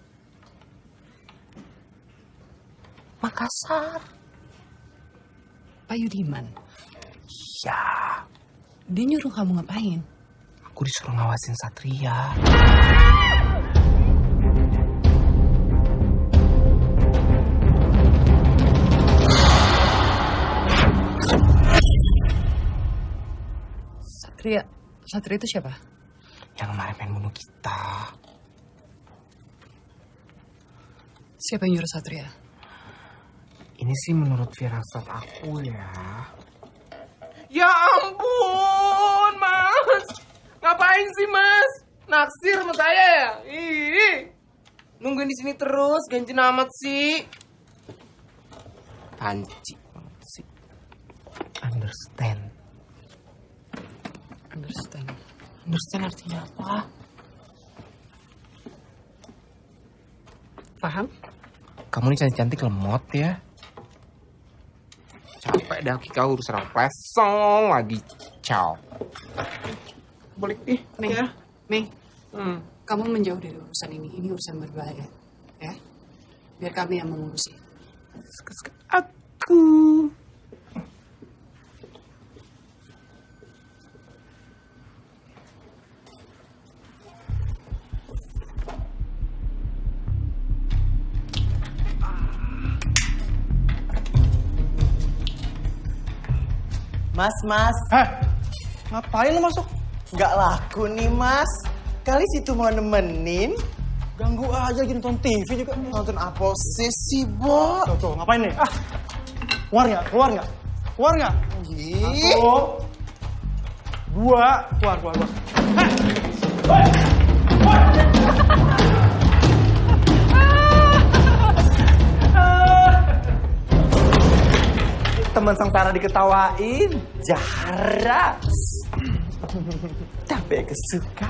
Makassar. Pak Yudiman. Iya. Dia nyuruh kamu ngapain? Aku disuruh ngawasin Satria. Satria, Satria itu siapa? Yang kemarin pengen bunuh kita. Siapa yang nyuruh Satria? Ini sih menurut firasat aku ya. Ya ampun, Mas. Ngapain sih, Mas? Naksir sama saya ya? Ih. Nungguin di sini terus, ganjen amat sih. Panci banget sih. Understand. Understand. Understand artinya apa? Paham? Kamu ini cantik-cantik lemot ya. Capek dah kau urus orang plesong lagi. Ciao. Balik nih. Mei, ya. Mei. Hmm. Kamu menjauh dari urusan ini. Ini urusan berbahaya. Ya? Biar kami yang mengurusi. Aku... Mas, Mas. Hah? Ngapain lo masuk? Nggak laku nih, Mas. Kali situ mau nemenin. Ganggu aja gini nonton T V juga. Nonton apa sih, Bo? Tuh, tuh, ngapain nih? Ah. Keluar nggak? Keluar nggak? Keluar nggak? Satu. Dua. Keluar, keluar, keluar. Hah? Keluar. Keluar. Teman sengsara diketawain, jarak. Tapi kesuka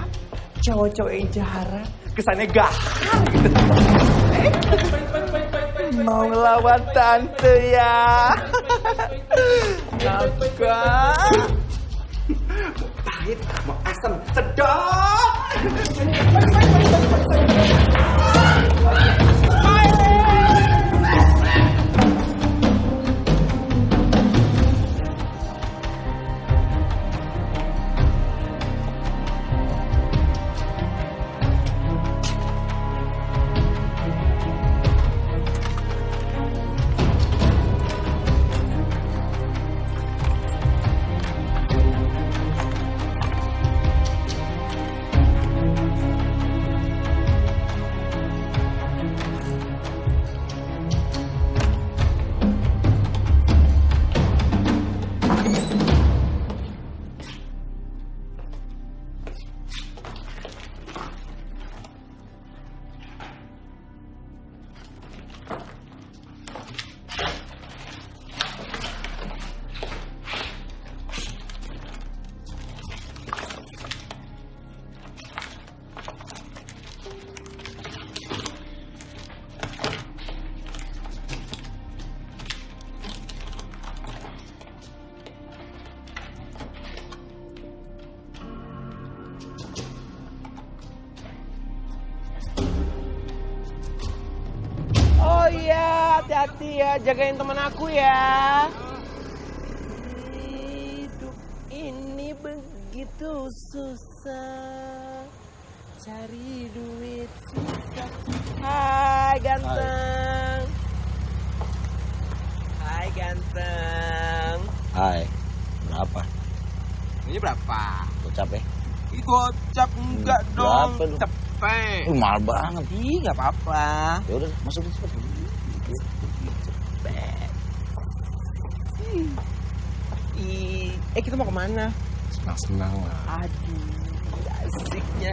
cowok-cowok yang jarak, kesannya gahar gitu. Mau ngelawan tante ya. Nafkah. Pahit, mau asam, sedot. hati ya, jagain teman aku ya. Hidup ini begitu susah, cari duit susah. Hai ganteng. Hai ganteng. Hai, berapa? Ini berapa? Gocap ya? Ini gocap enggak dong, cepet. Uh, mahal banget. Ih, nggak apa-apa. Ya udah, masuk dulu cepet. Cepet. Ih, eh kita mau kemana? Senang-senang lah. Aduh, asiknya.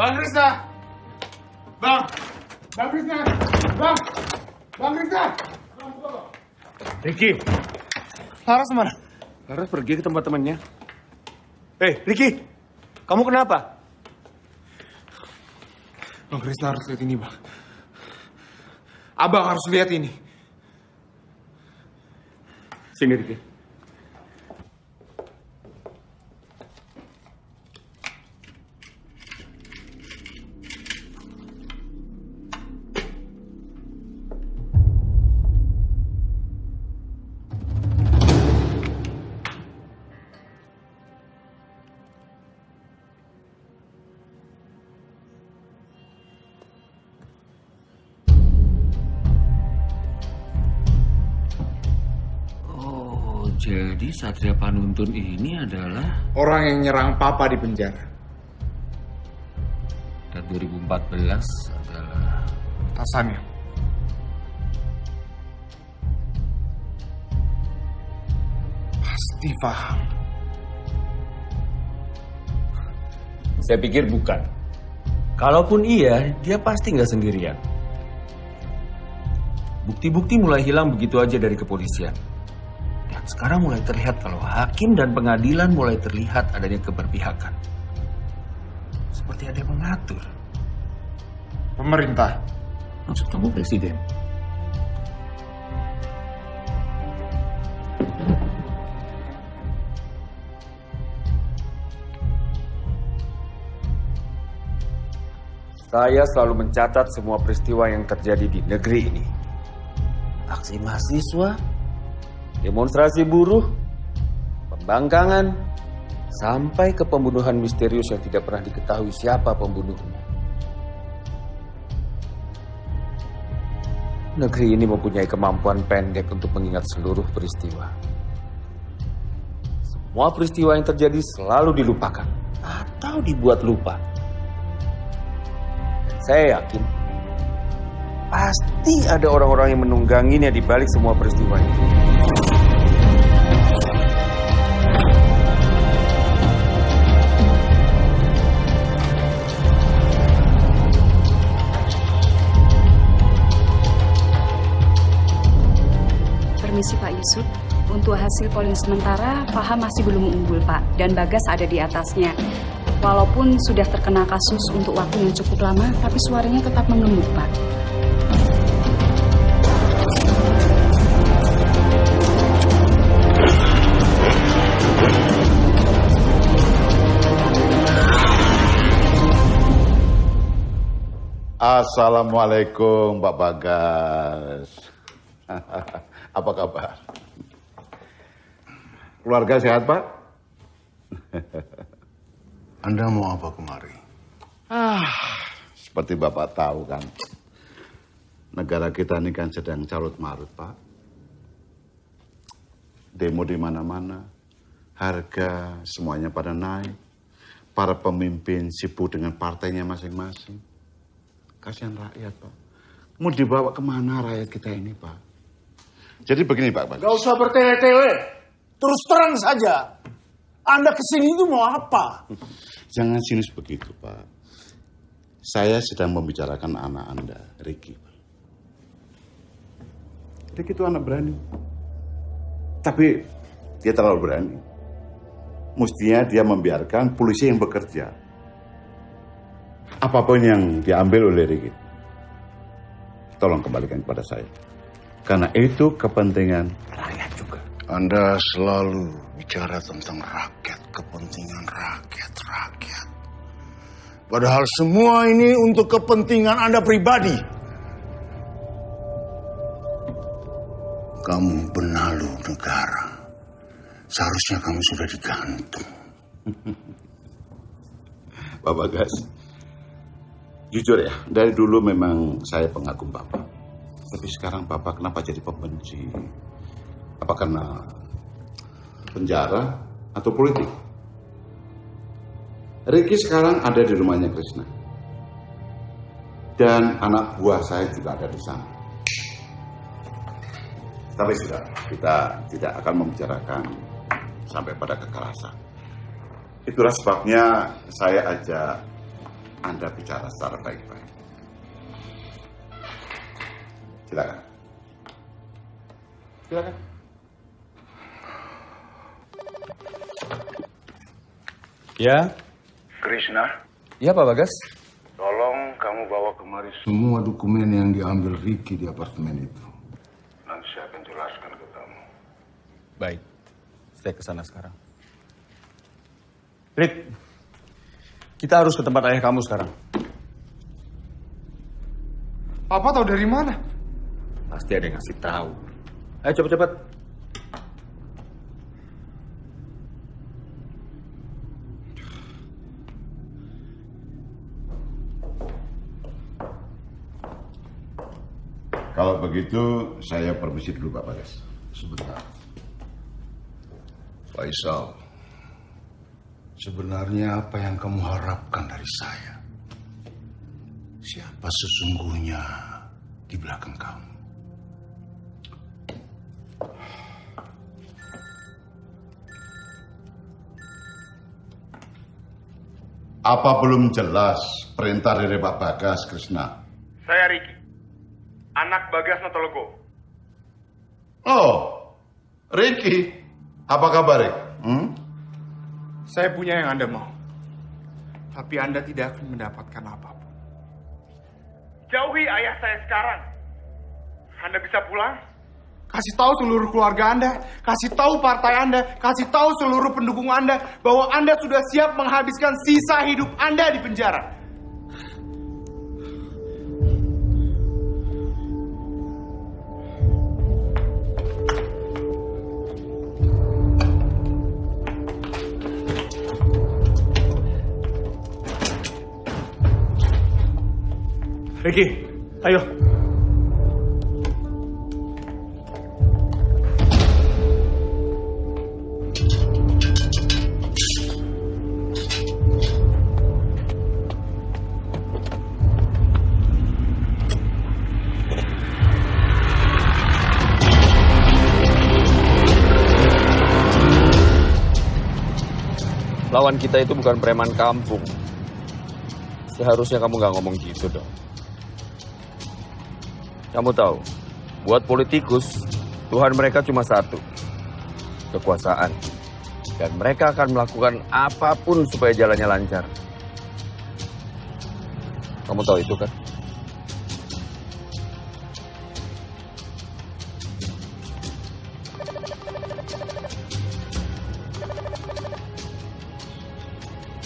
Bang Krisna, Bang, Bang Krisna, Bang, Bang Krisna, Bang, Bang. Ricky, Laras mana? Laras pergi ke tempat temannya. Hei, Ricky, kamu kenapa? Bang Krisna harus lihat ini, Bang. Abang harus lihat ini. Sini, Ricky. Jadi Satria Panuntun ini adalah orang yang nyerang Papa di penjara. Dan dua ribu empat belas adalah atasannya. Pasti paham. Saya pikir bukan. Kalaupun iya, dia pasti nggak sendirian. Bukti-bukti mulai hilang begitu aja dari kepolisian. Sekarang mulai terlihat kalau hakim dan pengadilan mulai terlihat adanya keberpihakan. Seperti ada yang mengatur. Pemerintah. Maksud kamu presiden? Saya selalu mencatat semua peristiwa yang terjadi di negeri ini. Aksi mahasiswa, demonstrasi buruh, pembangkangan, sampai ke pembunuhan misterius yang tidak pernah diketahui siapa pembunuhnya. Negeri ini mempunyai kemampuan pendek untuk mengingat seluruh peristiwa. Semua peristiwa yang terjadi selalu dilupakan atau dibuat lupa. Dan saya yakin, pasti ada orang-orang yang menungganginya di balik semua peristiwa ini. maksud? Untuk hasil polling sementara, Faham masih belum unggul, Pak. Dan Bagas ada di atasnya. Walaupun sudah terkena kasus untuk waktu yang cukup lama, tapi suaranya tetap mengemuk, Pak. Assalamualaikum, Pak Bagas. Apa kabar? Keluarga sehat, Pak? Anda mau apa kemari? Ah, seperti Bapak tahu kan, negara kita ini kan sedang carut-marut, Pak. Demo di mana-mana, harga semuanya pada naik. Para pemimpin sibuk dengan partainya masing-masing. Kasihan rakyat, Pak. Mau dibawa kemana rakyat kita ini, Pak? Jadi begini, Pak. Gak usah bertele-tele. Terus terang saja. Anda kesini itu mau apa? Jangan sinis begitu, Pak. Saya sedang membicarakan anak Anda, Ricky. Ricky itu anak berani. Tapi dia terlalu berani. Mestinya dia membiarkan polisi yang bekerja. Apapun yang diambil oleh Ricky, tolong kembalikan kepada saya. Karena itu kepentingan rakyat juga. Anda selalu bicara tentang rakyat, kepentingan rakyat, rakyat. Padahal semua ini untuk kepentingan Anda pribadi. Kamu benalu negara. Seharusnya kamu sudah digantung. Pak Bagas. Jujur ya, dari dulu memang saya pengagum Bapak. Tapi sekarang Bapak kenapa jadi pembenci? Apa karena penjara atau politik? Ricky sekarang ada di rumahnya Krisna. Dan anak buah saya juga ada di sana. Tapi sudah, kita tidak akan membicarakan sampai pada kekerasan. Itulah sebabnya saya ajak Anda bicara secara baik-baik. Silakan. Silakan. Ya. Krisna. Ya, Pak Bagas. Tolong kamu bawa kemari semua dokumen yang diambil Ricky di apartemen itu. Nanti saya akan jelaskan ke kamu. Baik. Saya ke sana sekarang. Rick. Kita harus ke tempat ayah kamu sekarang. Papa tahu dari mana? Pasti ada yang ngasih tahu. Ayo cepet-cepet. Kalau begitu, saya permisi dulu, Pak Bagas. Sebentar. Faisal. Sebenarnya apa yang kamu harapkan dari saya? Siapa sesungguhnya di belakang kamu? Apa belum jelas perintah dari Pak Bagas, Krisna? Saya Ricky, anak Bagas Notolegowo. Oh, Ricky, apa kabar, Rick? Hmm? Saya punya yang Anda mau. Tapi Anda tidak akan mendapatkan apapun. Jauhi ayah saya sekarang. Anda bisa pulang? Kasih tahu seluruh keluarga Anda, kasih tahu partai Anda, kasih tahu seluruh pendukung Anda bahwa Anda sudah siap menghabiskan sisa hidup Anda di penjara. Ricky, ayo. Lawan kita itu bukan preman kampung. Seharusnya kamu nggak ngomong gitu dong. Kamu tahu, buat politikus, Tuhan mereka cuma satu, kekuasaan. Dan mereka akan melakukan apapun supaya jalannya lancar. Kamu tahu itu kan?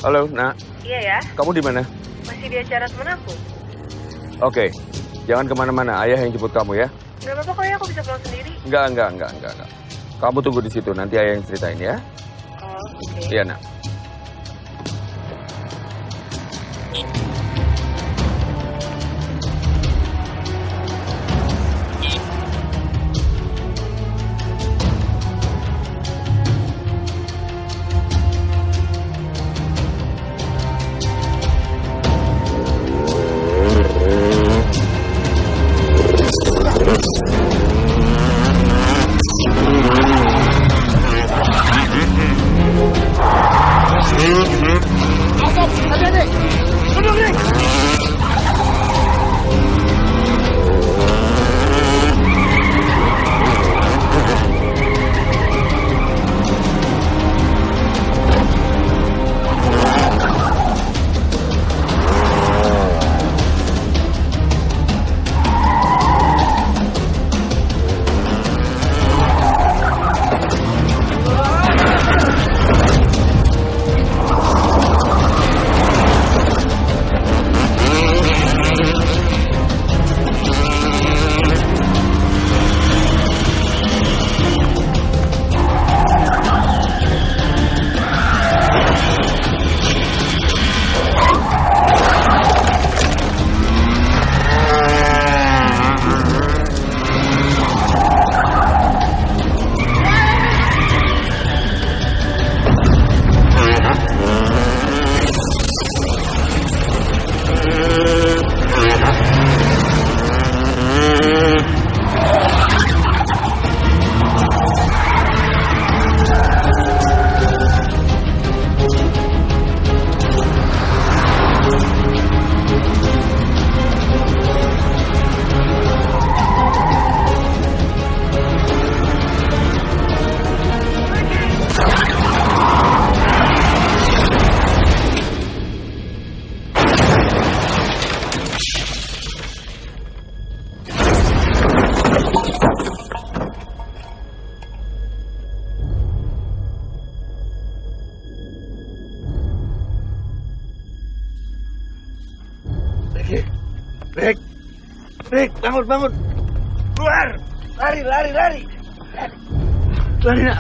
Halo, Nak. Iya ya. Kamu di mana? Masih di acara teman aku. Oke, jangan kemana-mana. Ayah yang jemput kamu ya. Gak apa-apa kok ya, aku bisa pulang sendiri. Enggak, enggak, enggak, enggak, enggak. Kamu tunggu di situ, nanti ayah yang ceritain ya. Oh, oke. Okay. Iya, Nak. Bangun, bangun. Keluar. Lari, lari, lari. Lari, lari nak.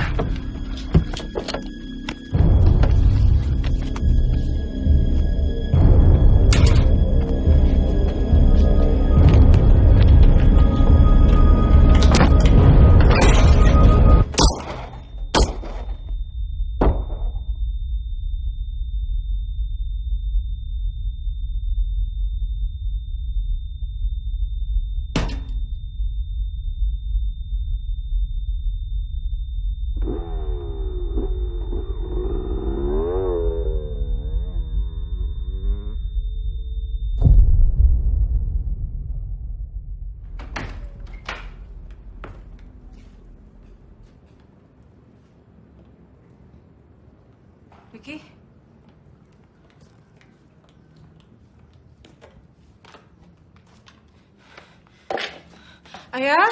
Ayah?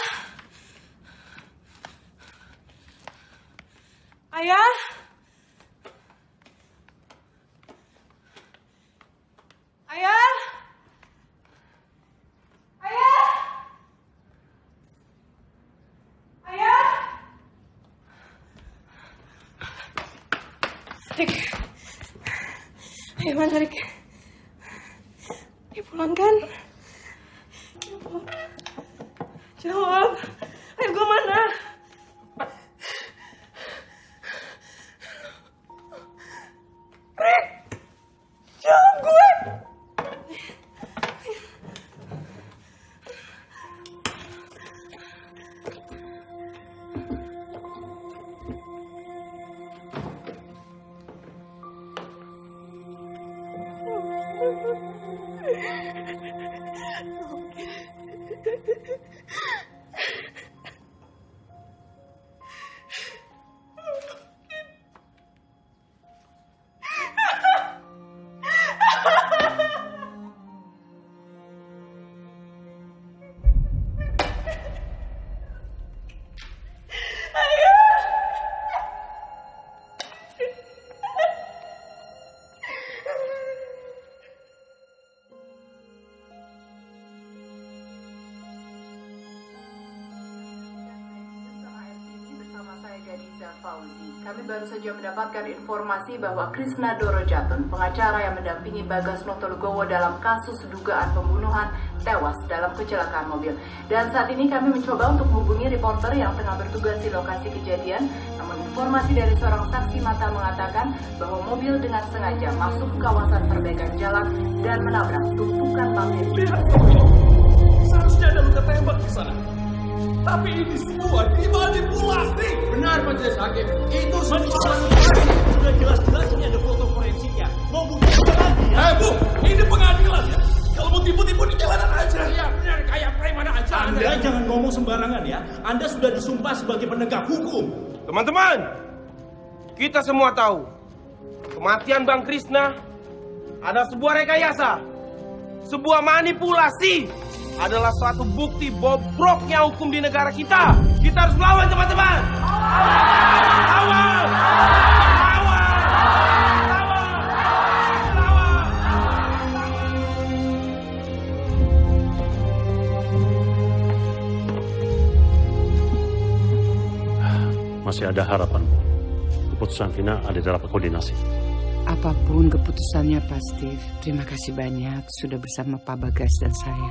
Ayah? Ayah? Ayah? Ayah? Rick. Ayah mana Rick? Dia pulang kan? Dia pulang. Jawab, ayo gue mana? Rick, jawab gue. Kami baru saja mendapatkan informasi bahwa Krisna Dorojatun, pengacara yang mendampingi Bagas Notolegowo dalam kasus dugaan pembunuhan, tewas dalam kecelakaan mobil. Dan saat ini kami mencoba untuk menghubungi reporter yang tengah bertugas di lokasi kejadian. Namun informasi dari seorang saksi mata mengatakan bahwa mobil dengan sengaja masuk ke kawasan perbaikan jalan dan menabrak tumpukan pasir. Seharusnya ada luka tembak di sana. Tapi ini semua dimanipulasi. Benar, Pak Jelis Hakim. Itu semua sudah jelas-jelas ini ada foto forensiknya. Mau bukti apa lagi ya? Eh, Bu, ini pengadilan ya. Kalau mau tipu-tipu di jalanan aja. Ya, benar, kayak preman aja. Anda, Anda jangan ngomong sembarangan ya. Anda sudah disumpah sebagai penegak hukum. Teman-teman, kita semua tahu kematian Bang Krisna ada sebuah rekayasa, sebuah manipulasi. Adalah suatu bukti bobroknya hukum di negara kita. Kita harus melawan, teman-teman. Lawan! Lawan! Lawan! Lawan! Masih ada harapan. Keputusan Vina ada dalam koordinasi. Apapun keputusannya, Pak Steve. Terima kasih banyak sudah bersama Pak Bagas dan saya.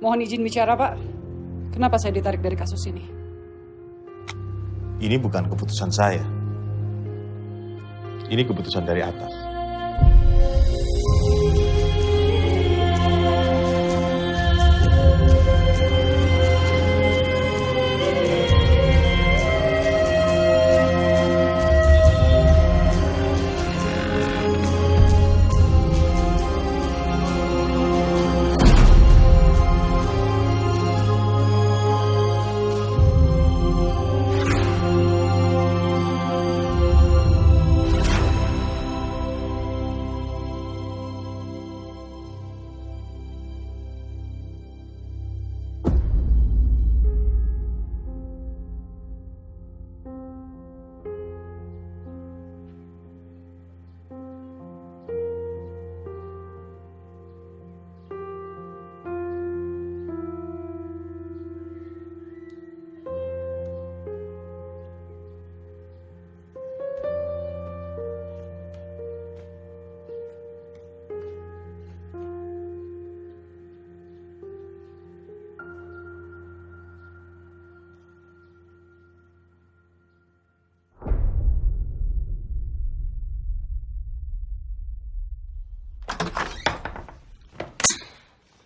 Mohon izin bicara, Pak. Kenapa saya ditarik dari kasus ini? Ini bukan keputusan saya. Ini keputusan dari atas.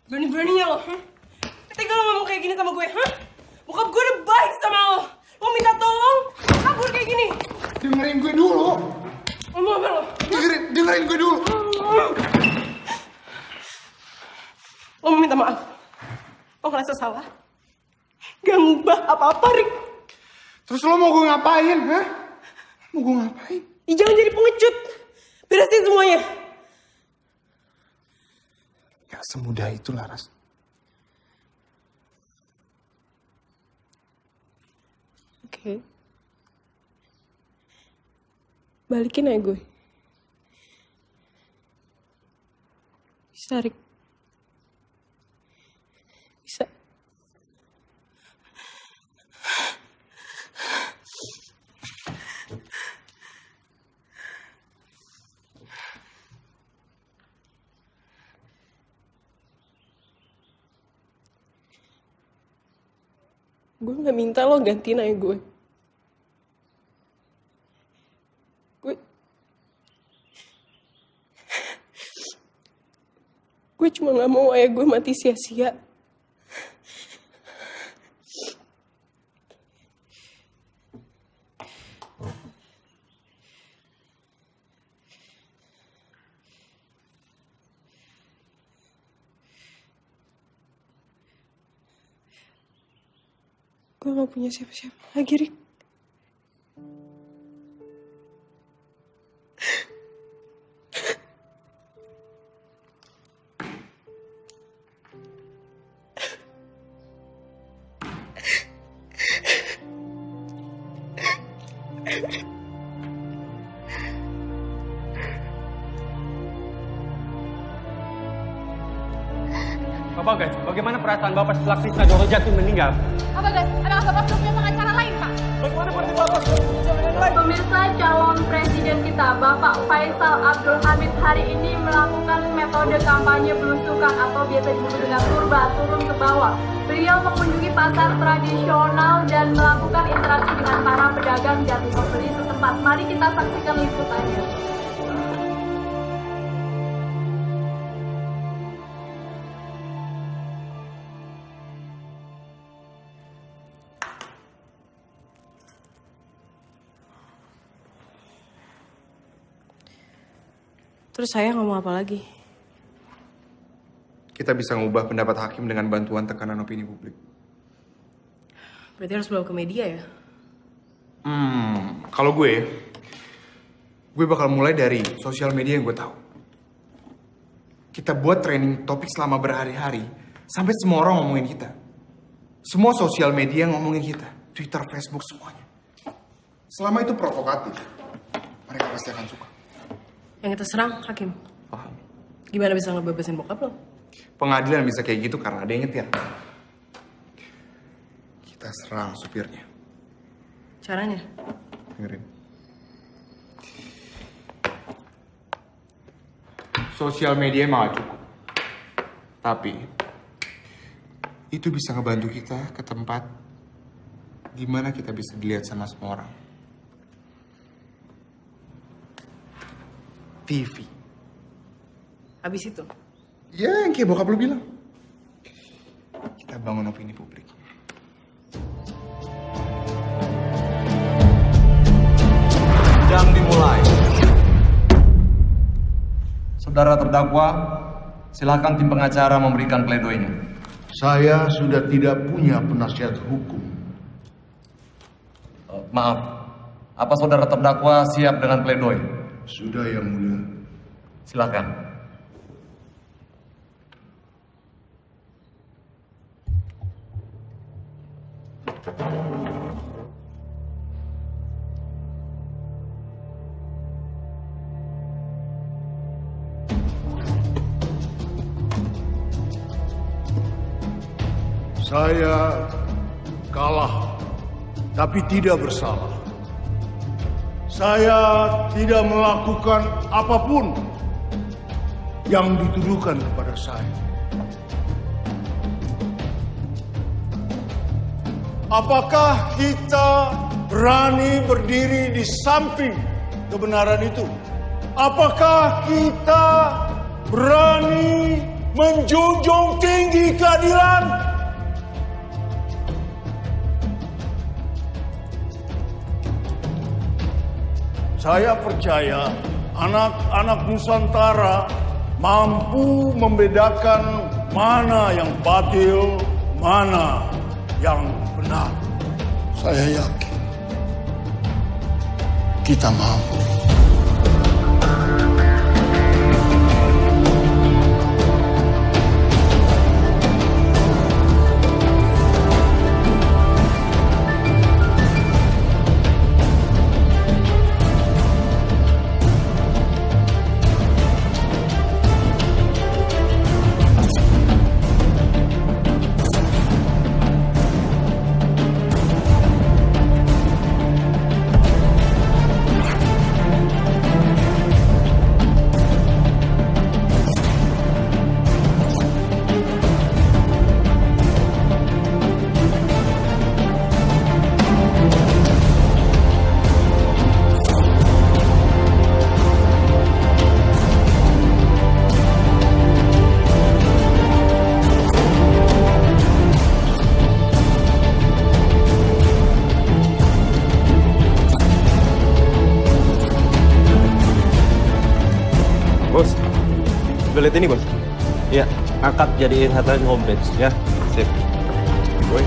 Berani-beraninya lo, huh? Ketika lo ngomong kayak gini sama gue, huh? Bokap gue udah baik sama lo. Lo minta tolong, kabur kayak gini. Dengerin gue dulu. Ngomong apa lo? Dengerin, dengerin gue dulu. Lo mau minta maaf? Lo ngerasa salah? Gak ngubah apa-apa, Rick. Terus lo mau gue ngapain, huh? Mau gue ngapain? Ya, jangan jadi pengecut. Beresin semuanya. Semudah itu, Laras. Oke. Okay. Balikin aja gue. Bisa, Rick. Bisa. Gue gak minta lo gantiin aja gue. Gue... Gue cuma gak mau ayah gue mati sia-sia. Gue gak punya siapa-siapa lagi, Rick. Pak Bagas, bagaimana perasaan Bapak setelah Krisna Dorojatun meninggal? Pak Bagas, ada Bapak sudah punya acara lain, Pak? Bagaimana berarti Bapak sudah punya acara lain? Pemirsa, calon presiden kita, Bapak Faisal Abdul Hamid hari ini melakukan metode kampanye belusukan atau biasa disebut dengan turba, turun ke bawah. Beliau mengunjungi pasar tradisional dan melakukan interaksi dengan para pedagang dan pembeli setempat. Mari kita saksikan liputannya. Terus saya ngomong apa lagi? Kita bisa ngubah pendapat hakim dengan bantuan tekanan opini publik. Berarti harus bawa ke media ya? Hmm, kalau gue, gue bakal mulai dari sosial media yang gue tahu. Kita buat training topik selama berhari-hari, sampai semua orang ngomongin kita. Semua sosial media ngomongin kita, Twitter, Facebook, semuanya. Selama itu provokatif, mereka pasti akan suka. Yang kita serang, hakim. Paham. Gimana bisa ngebebasin bokap lo? Pengadilan bisa kayak gitu karena ada yang nyetir. Kita serang supirnya. Caranya? Dengerin. Sosial media emang gak cukup. Tapi, itu bisa ngebantu kita ke tempat dimana kita bisa dilihat sama semua orang. T V. Habis itu? Ya, yang kayak bokap lu bilang. Kita bangun opini publik. Sidang dimulai. Saudara terdakwa, silakan tim pengacara memberikan pledoinya. Saya sudah tidak punya penasihat hukum. Uh, maaf, apa saudara terdakwa siap dengan pledoi? Sudah, Yang Mulia. Silakan. Saya kalah, tapi tidak bersalah. Saya tidak melakukan apapun yang dituduhkan kepada saya. Apakah kita berani berdiri di samping kebenaran itu? Apakah kita berani menjunjung tinggi keadilan? Saya percaya anak-anak Nusantara mampu membedakan mana yang batil, mana yang benar. Saya yakin kita mampu. Lihat ini, Bos. Ya, angkat jadiin headline homepage ya. Sip. Boy.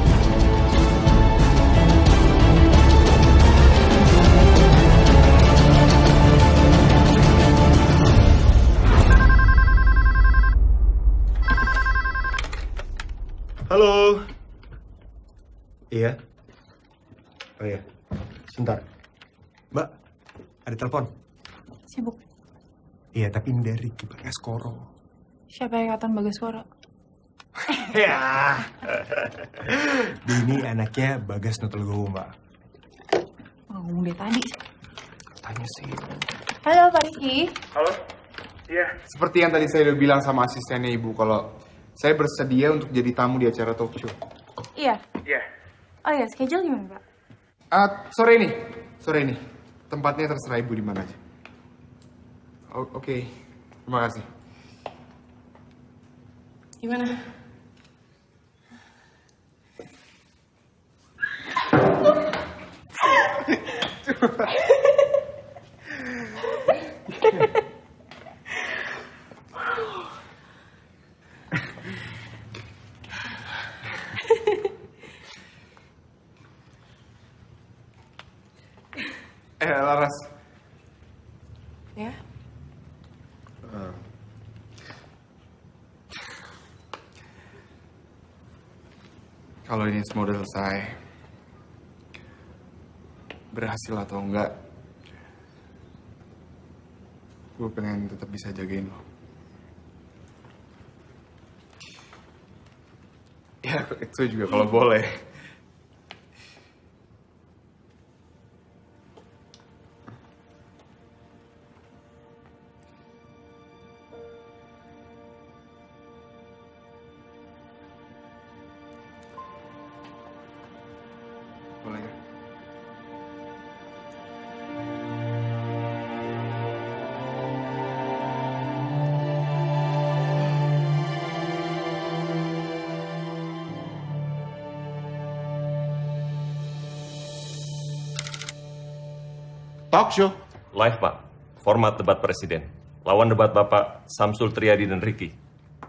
Halo. Iya. Oh iya. Sebentar. Mbak, ada telepon. Sibuk. Iya, tapi ini dari Ricky Bagaskoro. Siapa yang angkatan Bagaskoro? Ya. Ini anaknya Bagas Notolegowo, Mbak. Oh, ngomong dari tadi. Tanya sih. Halo, Pak Ricky. Halo. Iya. Seperti yang tadi saya udah bilang sama asistennya Ibu, kalau saya bersedia untuk jadi tamu di acara talk show. Iya. Iya. Oh iya, schedule gimana, Pak? Uh, sore ini. Sore ini. Tempatnya terserah Ibu di mana aja. Oke. Okay. Terima kasih. Gimana? Eh, Laras. Ya? Uh. Kalau ini semua udah selesai, berhasil atau enggak, gue pengen tetap bisa jagain lo. Ya, itu juga kalau boleh. Talk show. Live, Pak. Format debat presiden. Lawan debat Bapak Samsul Triadi dan Ricky.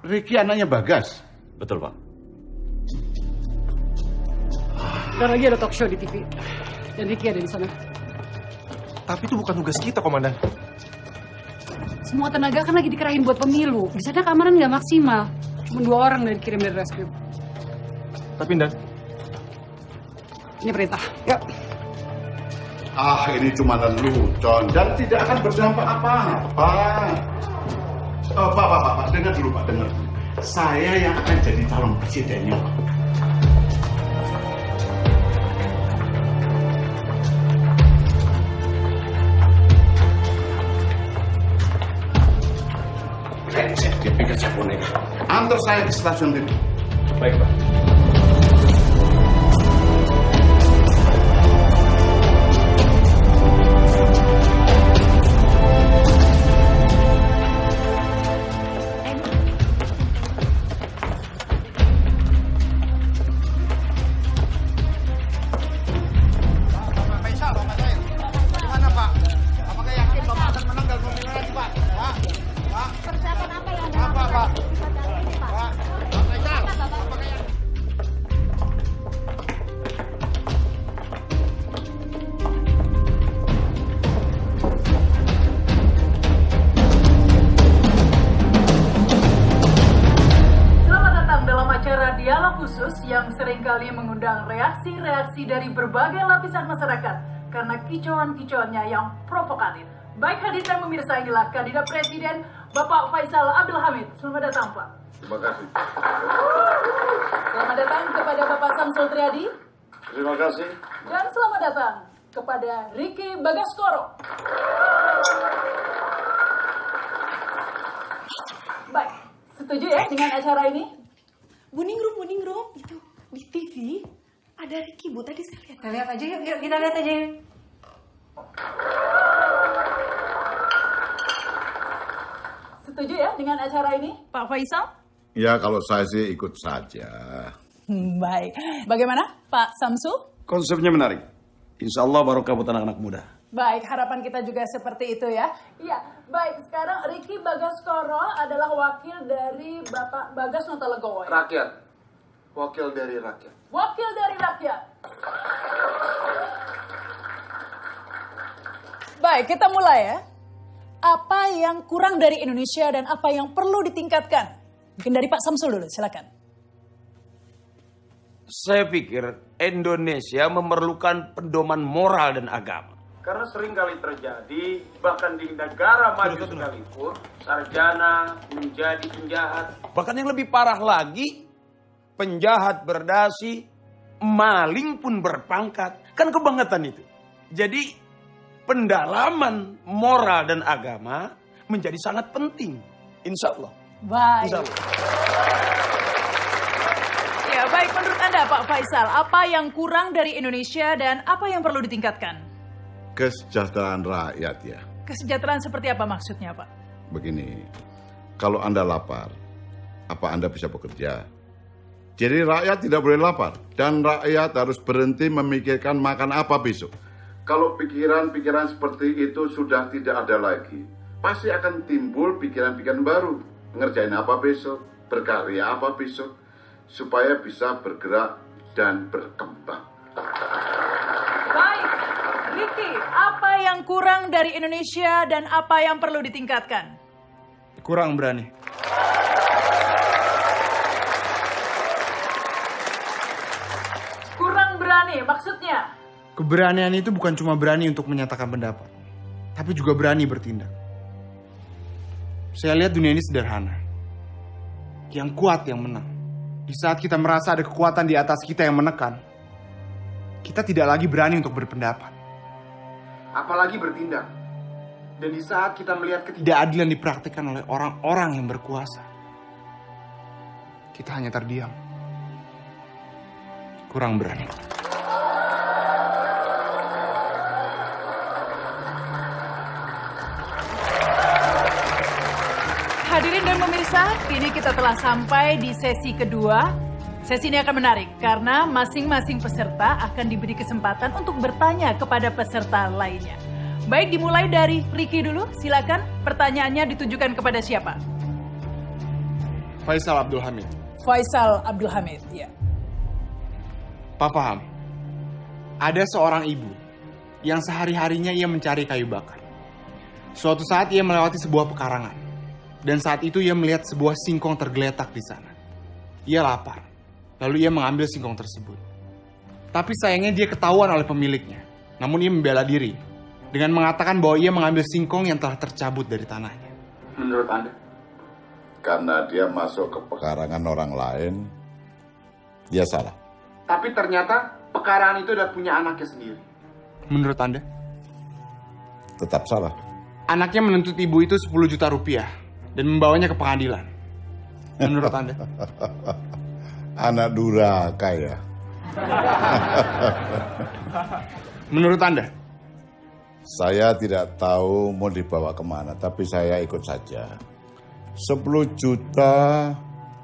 Ricky anaknya Bagas? Betul, Pak. Ntar lagi ada talk show di T V. Dan Ricky ada di sana. Tapi itu bukan tugas kita, Komandan. Semua tenaga kan lagi dikerahin buat pemilu. Di sana keamanan nggak maksimal. Cuma dua orang dari kirim dari reskrim. Tapi, Dan. Ini perintah. Ya. Ah, ini cuma lelucon dan tidak akan berdampak apa-apa. Oh, Pak, Pak, Pak, Pak, dengar dulu, Pak, dengar dulu. Saya yang akan jadi calon presidennya, Pak. Rencet, dia pikir saya boneka. Antar saya ke stasiun T V. Baik, Pak. Dari berbagai lapisan masyarakat karena kicauan-kicauannya yang provokatif. Baik hadirkan pemirsa, inilah kandidat presiden Bapak Faisal Abdul Hamid. Selamat datang, Pak. Terima kasih. Selamat datang kepada Bapak Samsul Triadi. Terima kasih. Dan selamat datang kepada Ricky Bagaskoro. Baik, setuju ya dengan acara ini? Buningrum, buningrum itu di T V. Ada Ricky, Bu. Tadi saya lihat. Kita lihat aja yuk, yuk. Kita lihat aja yuk. Setuju ya dengan acara ini, Pak Faisal? Ya, kalau saya sih ikut saja. Baik. Bagaimana, Pak Samsul? Konsepnya menarik. Insya Allah barokah buat anak-anak muda. Baik, harapan kita juga seperti itu ya. Iya, baik. Sekarang Ricky Bagaskoro adalah wakil dari Bapak Bagas Notolegowo. Ya? Rakyat. Wakil dari rakyat. Wakil dari rakyat. Baik, kita mulai ya. Apa yang kurang dari Indonesia dan apa yang perlu ditingkatkan? Mungkin dari Pak Samsul dulu, silakan. Saya pikir Indonesia memerlukan pedoman moral dan agama. Karena seringkali terjadi, bahkan di negara maju sekalipun, sarjana menjadi penjahat. Bahkan yang lebih parah lagi, penjahat berdasi, maling pun berpangkat. Kan kebangetan itu. Jadi pendalaman moral dan agama menjadi sangat penting. Insya Allah. Baik. Insya Allah. Ya, baik, menurut Anda Pak Faisal, apa yang kurang dari Indonesia dan apa yang perlu ditingkatkan? Kesejahteraan rakyat ya. Kesejahteraan seperti apa maksudnya Pak? Begini, kalau Anda lapar, apa Anda bisa bekerja? Jadi rakyat tidak boleh lapar. Dan rakyat harus berhenti memikirkan makan apa besok. Kalau pikiran-pikiran seperti itu sudah tidak ada lagi, pasti akan timbul pikiran-pikiran baru. Ngerjain apa besok, berkarya apa besok, supaya bisa bergerak dan berkembang. Baik, Ricky, apa yang kurang dari Indonesia dan apa yang perlu ditingkatkan? Kurang berani. Kurang berani, maksudnya? Keberanian itu bukan cuma berani untuk menyatakan pendapat, tapi juga berani bertindak. Saya lihat dunia ini sederhana. Yang kuat yang menang. Di saat kita merasa ada kekuatan di atas kita yang menekan, kita tidak lagi berani untuk berpendapat. Apalagi bertindak. Dan di saat kita melihat ketidakadilan dipraktikkan oleh orang-orang yang berkuasa, kita hanya terdiam. Kurang berani. Hadirin dan pemirsa, kini kita telah sampai di sesi kedua. Sesi ini akan menarik karena masing-masing peserta akan diberi kesempatan untuk bertanya kepada peserta lainnya. Baik, dimulai dari Ricky dulu, silakan. Pertanyaannya ditujukan kepada siapa? Faisal Abdul Hamid. Faisal Abdul Hamid, ya. Pak paham, ada seorang ibu yang sehari-harinya ia mencari kayu bakar. Suatu saat ia melewati sebuah pekarangan. Dan saat itu ia melihat sebuah singkong tergeletak di sana. Ia lapar, lalu ia mengambil singkong tersebut. Tapi sayangnya dia ketahuan oleh pemiliknya. Namun ia membela diri dengan mengatakan bahwa ia mengambil singkong yang telah tercabut dari tanahnya. Menurut Anda? Karena dia masuk ke pekarangan orang lain, dia salah. Tapi ternyata pekarangan itu udah punya anaknya sendiri. Menurut Anda? Tetap salah. Anaknya menuntut ibu itu sepuluh juta rupiah. Dan membawanya ke pengadilan. Menurut Anda? Anak durhaka ya. Menurut Anda? Saya tidak tahu mau dibawa kemana, tapi saya ikut saja. sepuluh juta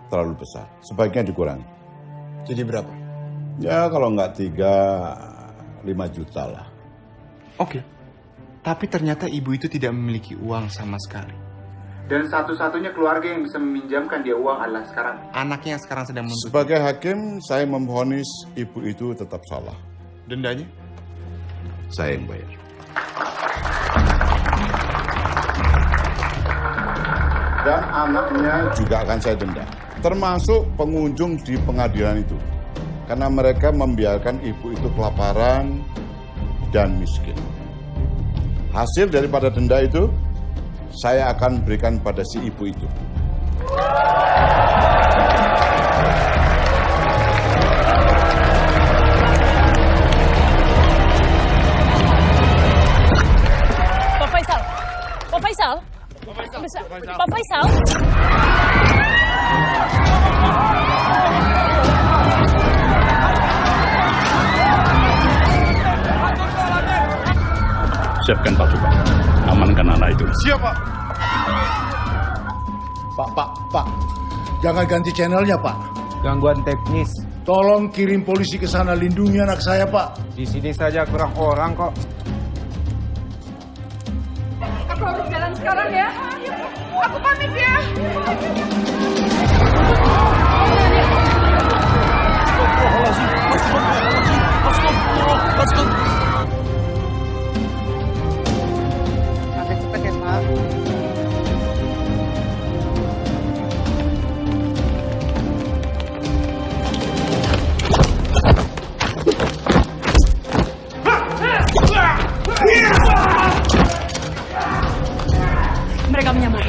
terlalu besar. Sebaiknya dikurangi. Jadi berapa? Ya kalau nggak tiga, lima juta lah. Oke. Tapi ternyata ibu itu tidak memiliki uang sama sekali. Dan satu-satunya keluarga yang bisa meminjamkan dia uang adalah sekarang. Anaknya yang sekarang sedang menuntut. Sebagai hakim, saya memvonis ibu itu tetap salah. Dendanya? Saya yang bayar. Dan anaknya juga akan saya denda. Termasuk pengunjung di pengadilan itu. Karena mereka membiarkan ibu itu kelaparan dan miskin. Hasil daripada denda itu, saya akan berikan pada si ibu itu. Pak Faisal. Pak Faisal. Pak Faisal. Pak Faisal. Siapkan pasukan. Amankan anak itu. Siap, Pak. Pak, Pak, Pak. Jangan ganti channelnya, Pak. Gangguan teknis. Tolong kirim polisi ke sana, lindungi anak saya, Pak. Di sini saja kurang orang kok. Aku harus jalan sekarang ya. Aku pamit ya. Mereka menyambut.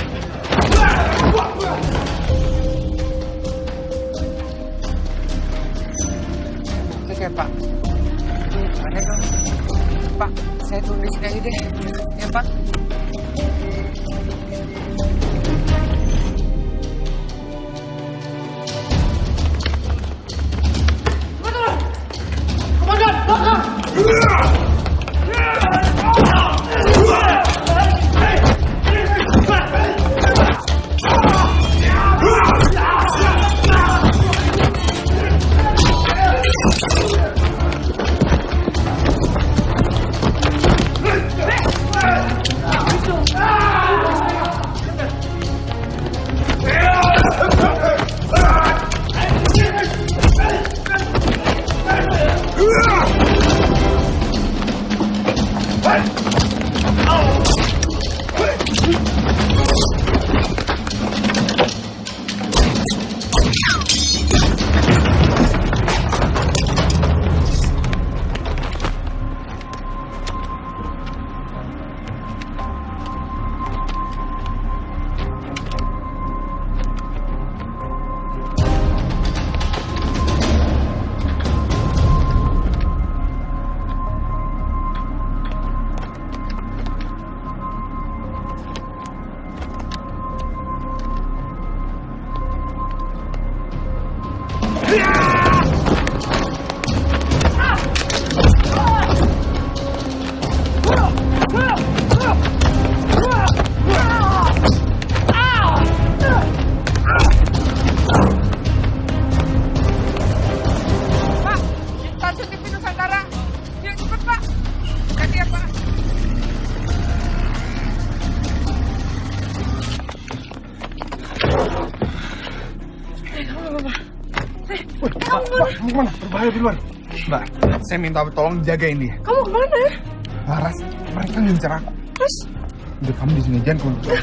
Mbak, saya minta tolong jagain dia. Kamu kemana? Laras, mereka ngincer aku. Terus? Udah, kamu di sini jangan keluar.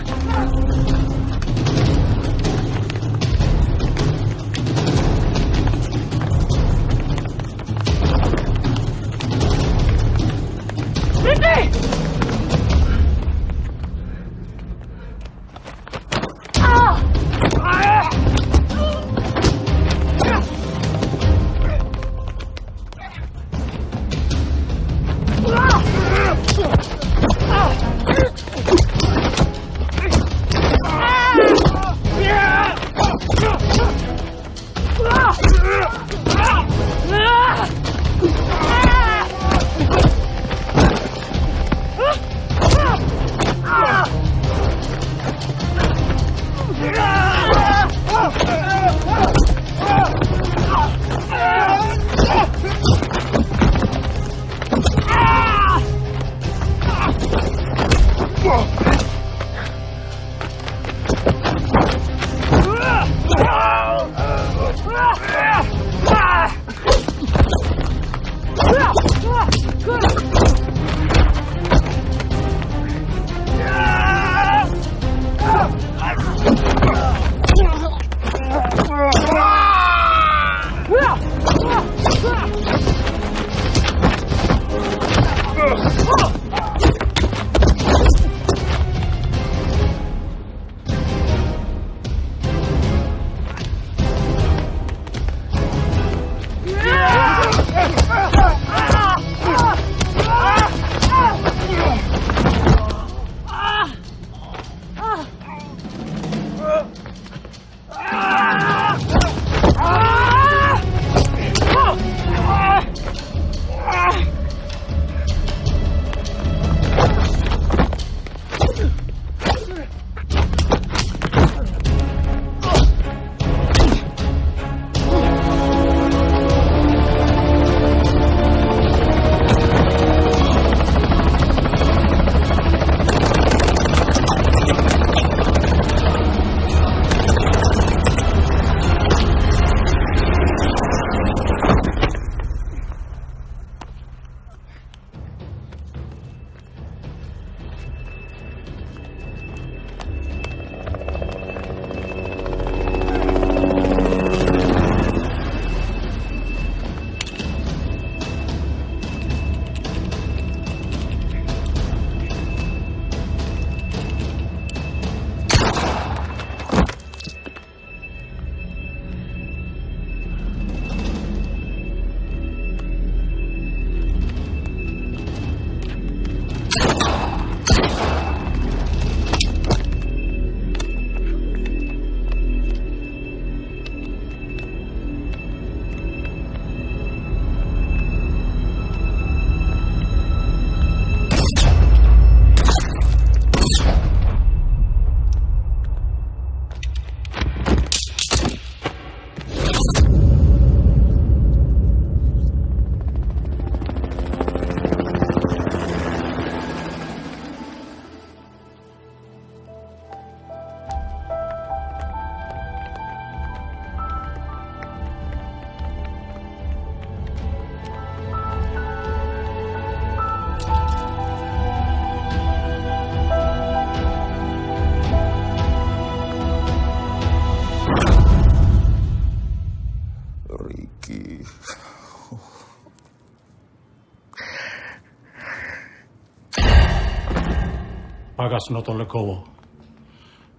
Bagas Notolegowo,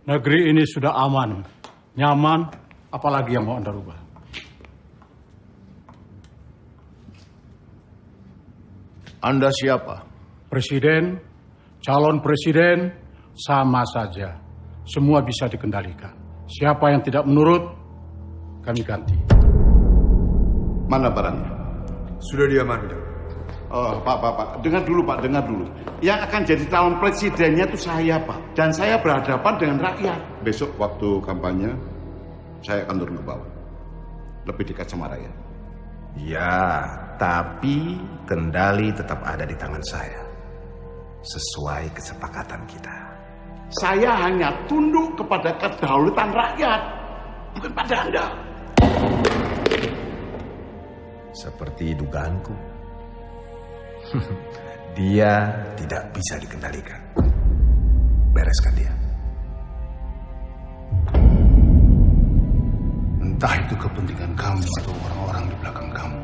negeri ini sudah aman, nyaman, apalagi yang mau Anda rubah? Anda siapa? Presiden, calon presiden, sama saja. Semua bisa dikendalikan. Siapa yang tidak menurut, kami ganti. Mana barangnya? Sudah diamankan. Oh, Pak, Pak, Pak. Dengar dulu, Pak. Dengar dulu. Yang akan jadi calon presidennya itu saya, Pak. Dan saya berhadapan dengan rakyat. Besok waktu kampanye, saya akan turun ke bawah. Lebih dekat sama rakyat. Ya, tapi kendali tetap ada di tangan saya. Sesuai kesepakatan kita. Saya hanya tunduk kepada kedaulatan rakyat. Bukan pada Anda. Seperti dugaanku. Dia tidak bisa dikendalikan. Bereskan dia. Entah itu kepentingan kamu atau orang-orang di belakang kamu.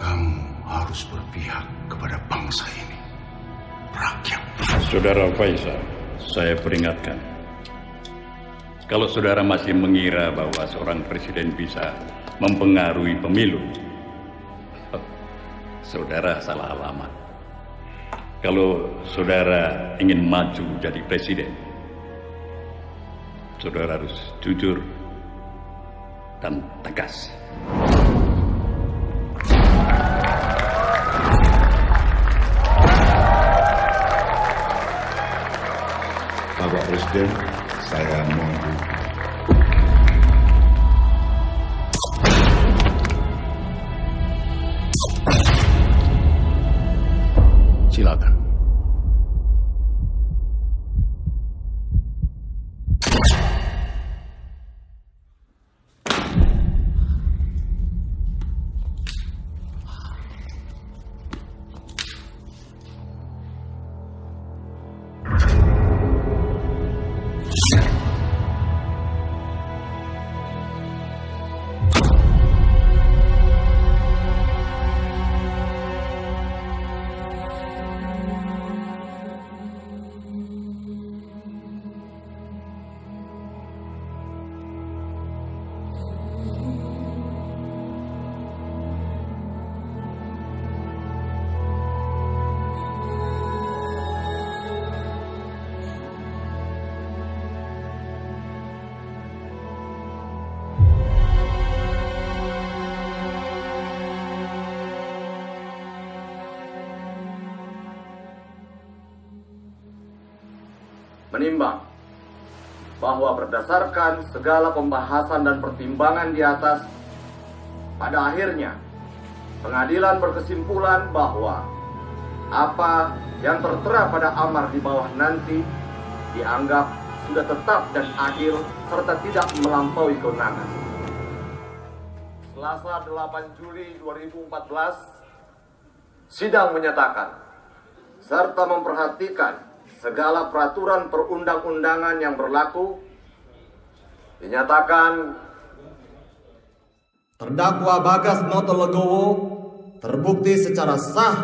Kamu harus berpihak kepada bangsa ini. Rakyat. Saudara Faisal, saya peringatkan. Kalau saudara masih mengira bahwa seorang presiden bisa mempengaruhi pemilu, saudara salah alamat. Kalau saudara ingin maju jadi presiden, saudara harus jujur dan tegas. Bapak Presiden, saya mohon. Silakan. Menimbang bahwa berdasarkan segala pembahasan dan pertimbangan di atas, pada akhirnya pengadilan berkesimpulan bahwa apa yang tertera pada amar di bawah nanti dianggap sudah tetap dan adil serta tidak melampaui kewenangan. Selasa delapan Juli dua ribu empat belas, sidang menyatakan serta memperhatikan segala peraturan perundang-undangan yang berlaku, dinyatakan terdakwa Bagas Notolegowo terbukti secara sah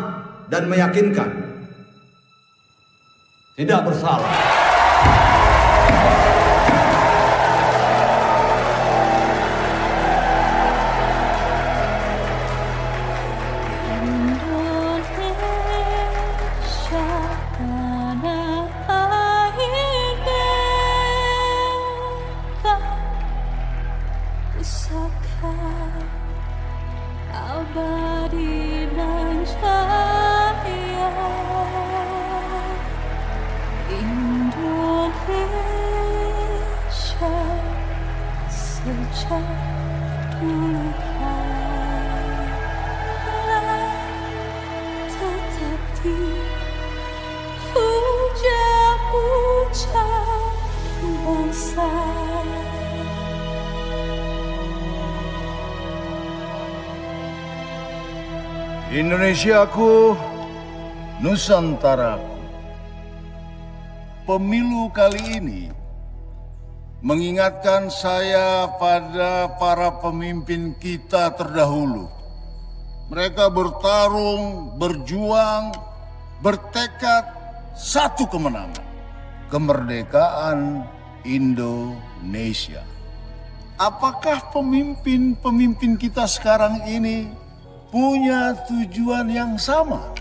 dan meyakinkan tidak bersalah. Indonesiaku, Nusantaraku, pemilu kali ini mengingatkan saya pada para pemimpin kita terdahulu. Mereka bertarung, berjuang, bertekad satu kemenangan, kemerdekaan Indonesia. Apakah pemimpin-pemimpin kita sekarang ini punya tujuan yang sama?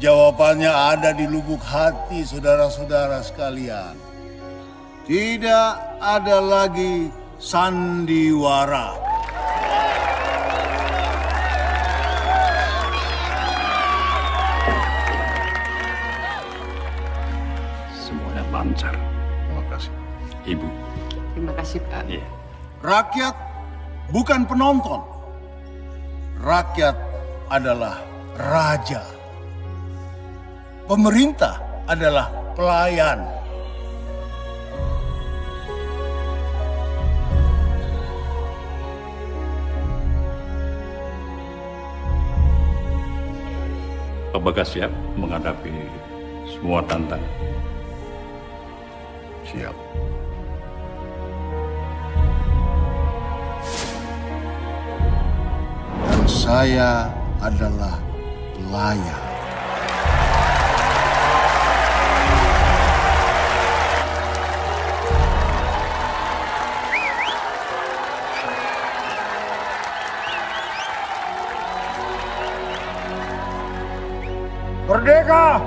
Jawabannya ada di lubuk hati saudara-saudara sekalian. Tidak ada lagi sandiwara. lancar. Terima kasih. Ibu. Terima kasih, Pak. Ya. Rakyat bukan penonton. Rakyat adalah raja. Pemerintah adalah pelayan. Bagas siap menghadapi semua tantangan. Siap. Dan saya adalah pelayan. Merdeka!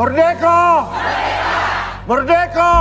Merdeka! Merdeka! Merdeka!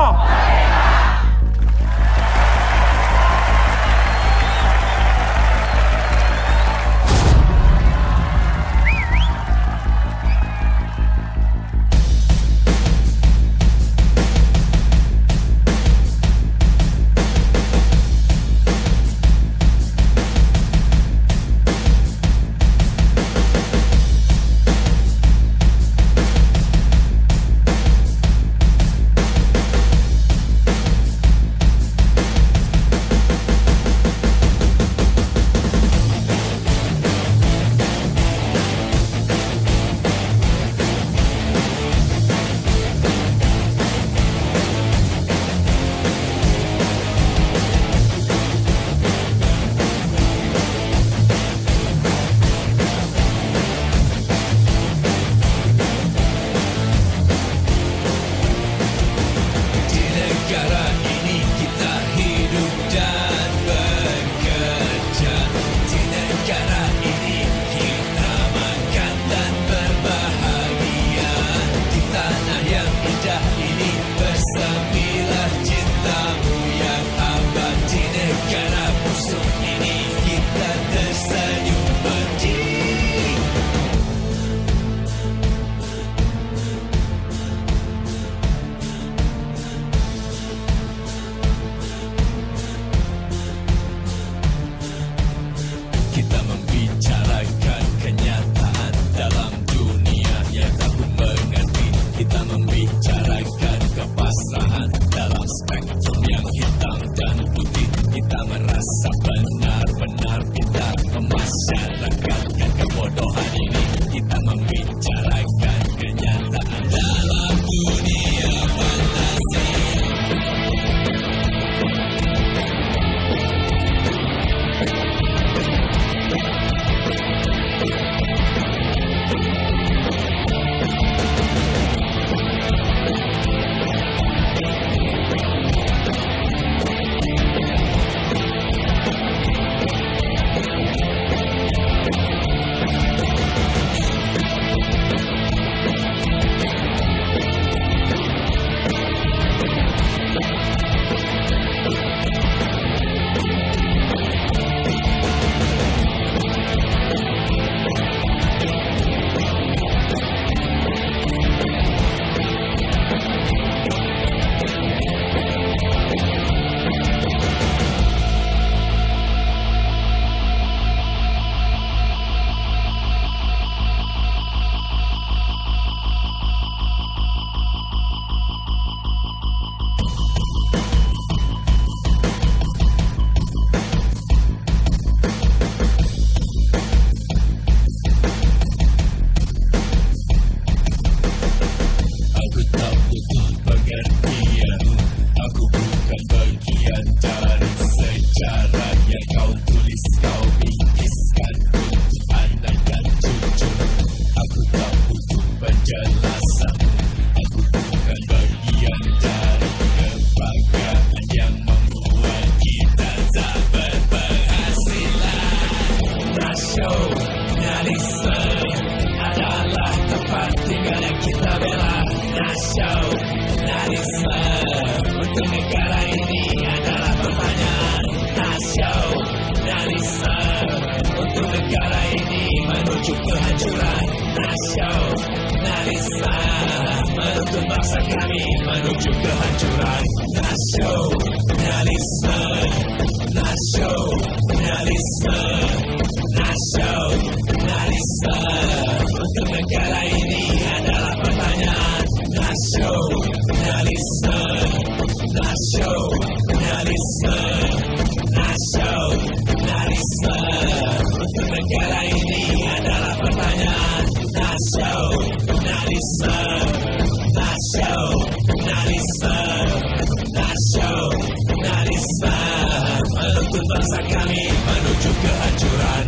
Krisna menuntun bangsa kami menuju kehancuran nasionalisme, nasionalisme, nasionalisme. Untuk negara ini adalah pertanyaan nasionalisme, nasionalisme, nasionalisme. Untuk negara ini adalah pertanyaan nasionalisme, nasionalisme, nasionalisme. Menuntun bangsa kami menuju kehancuran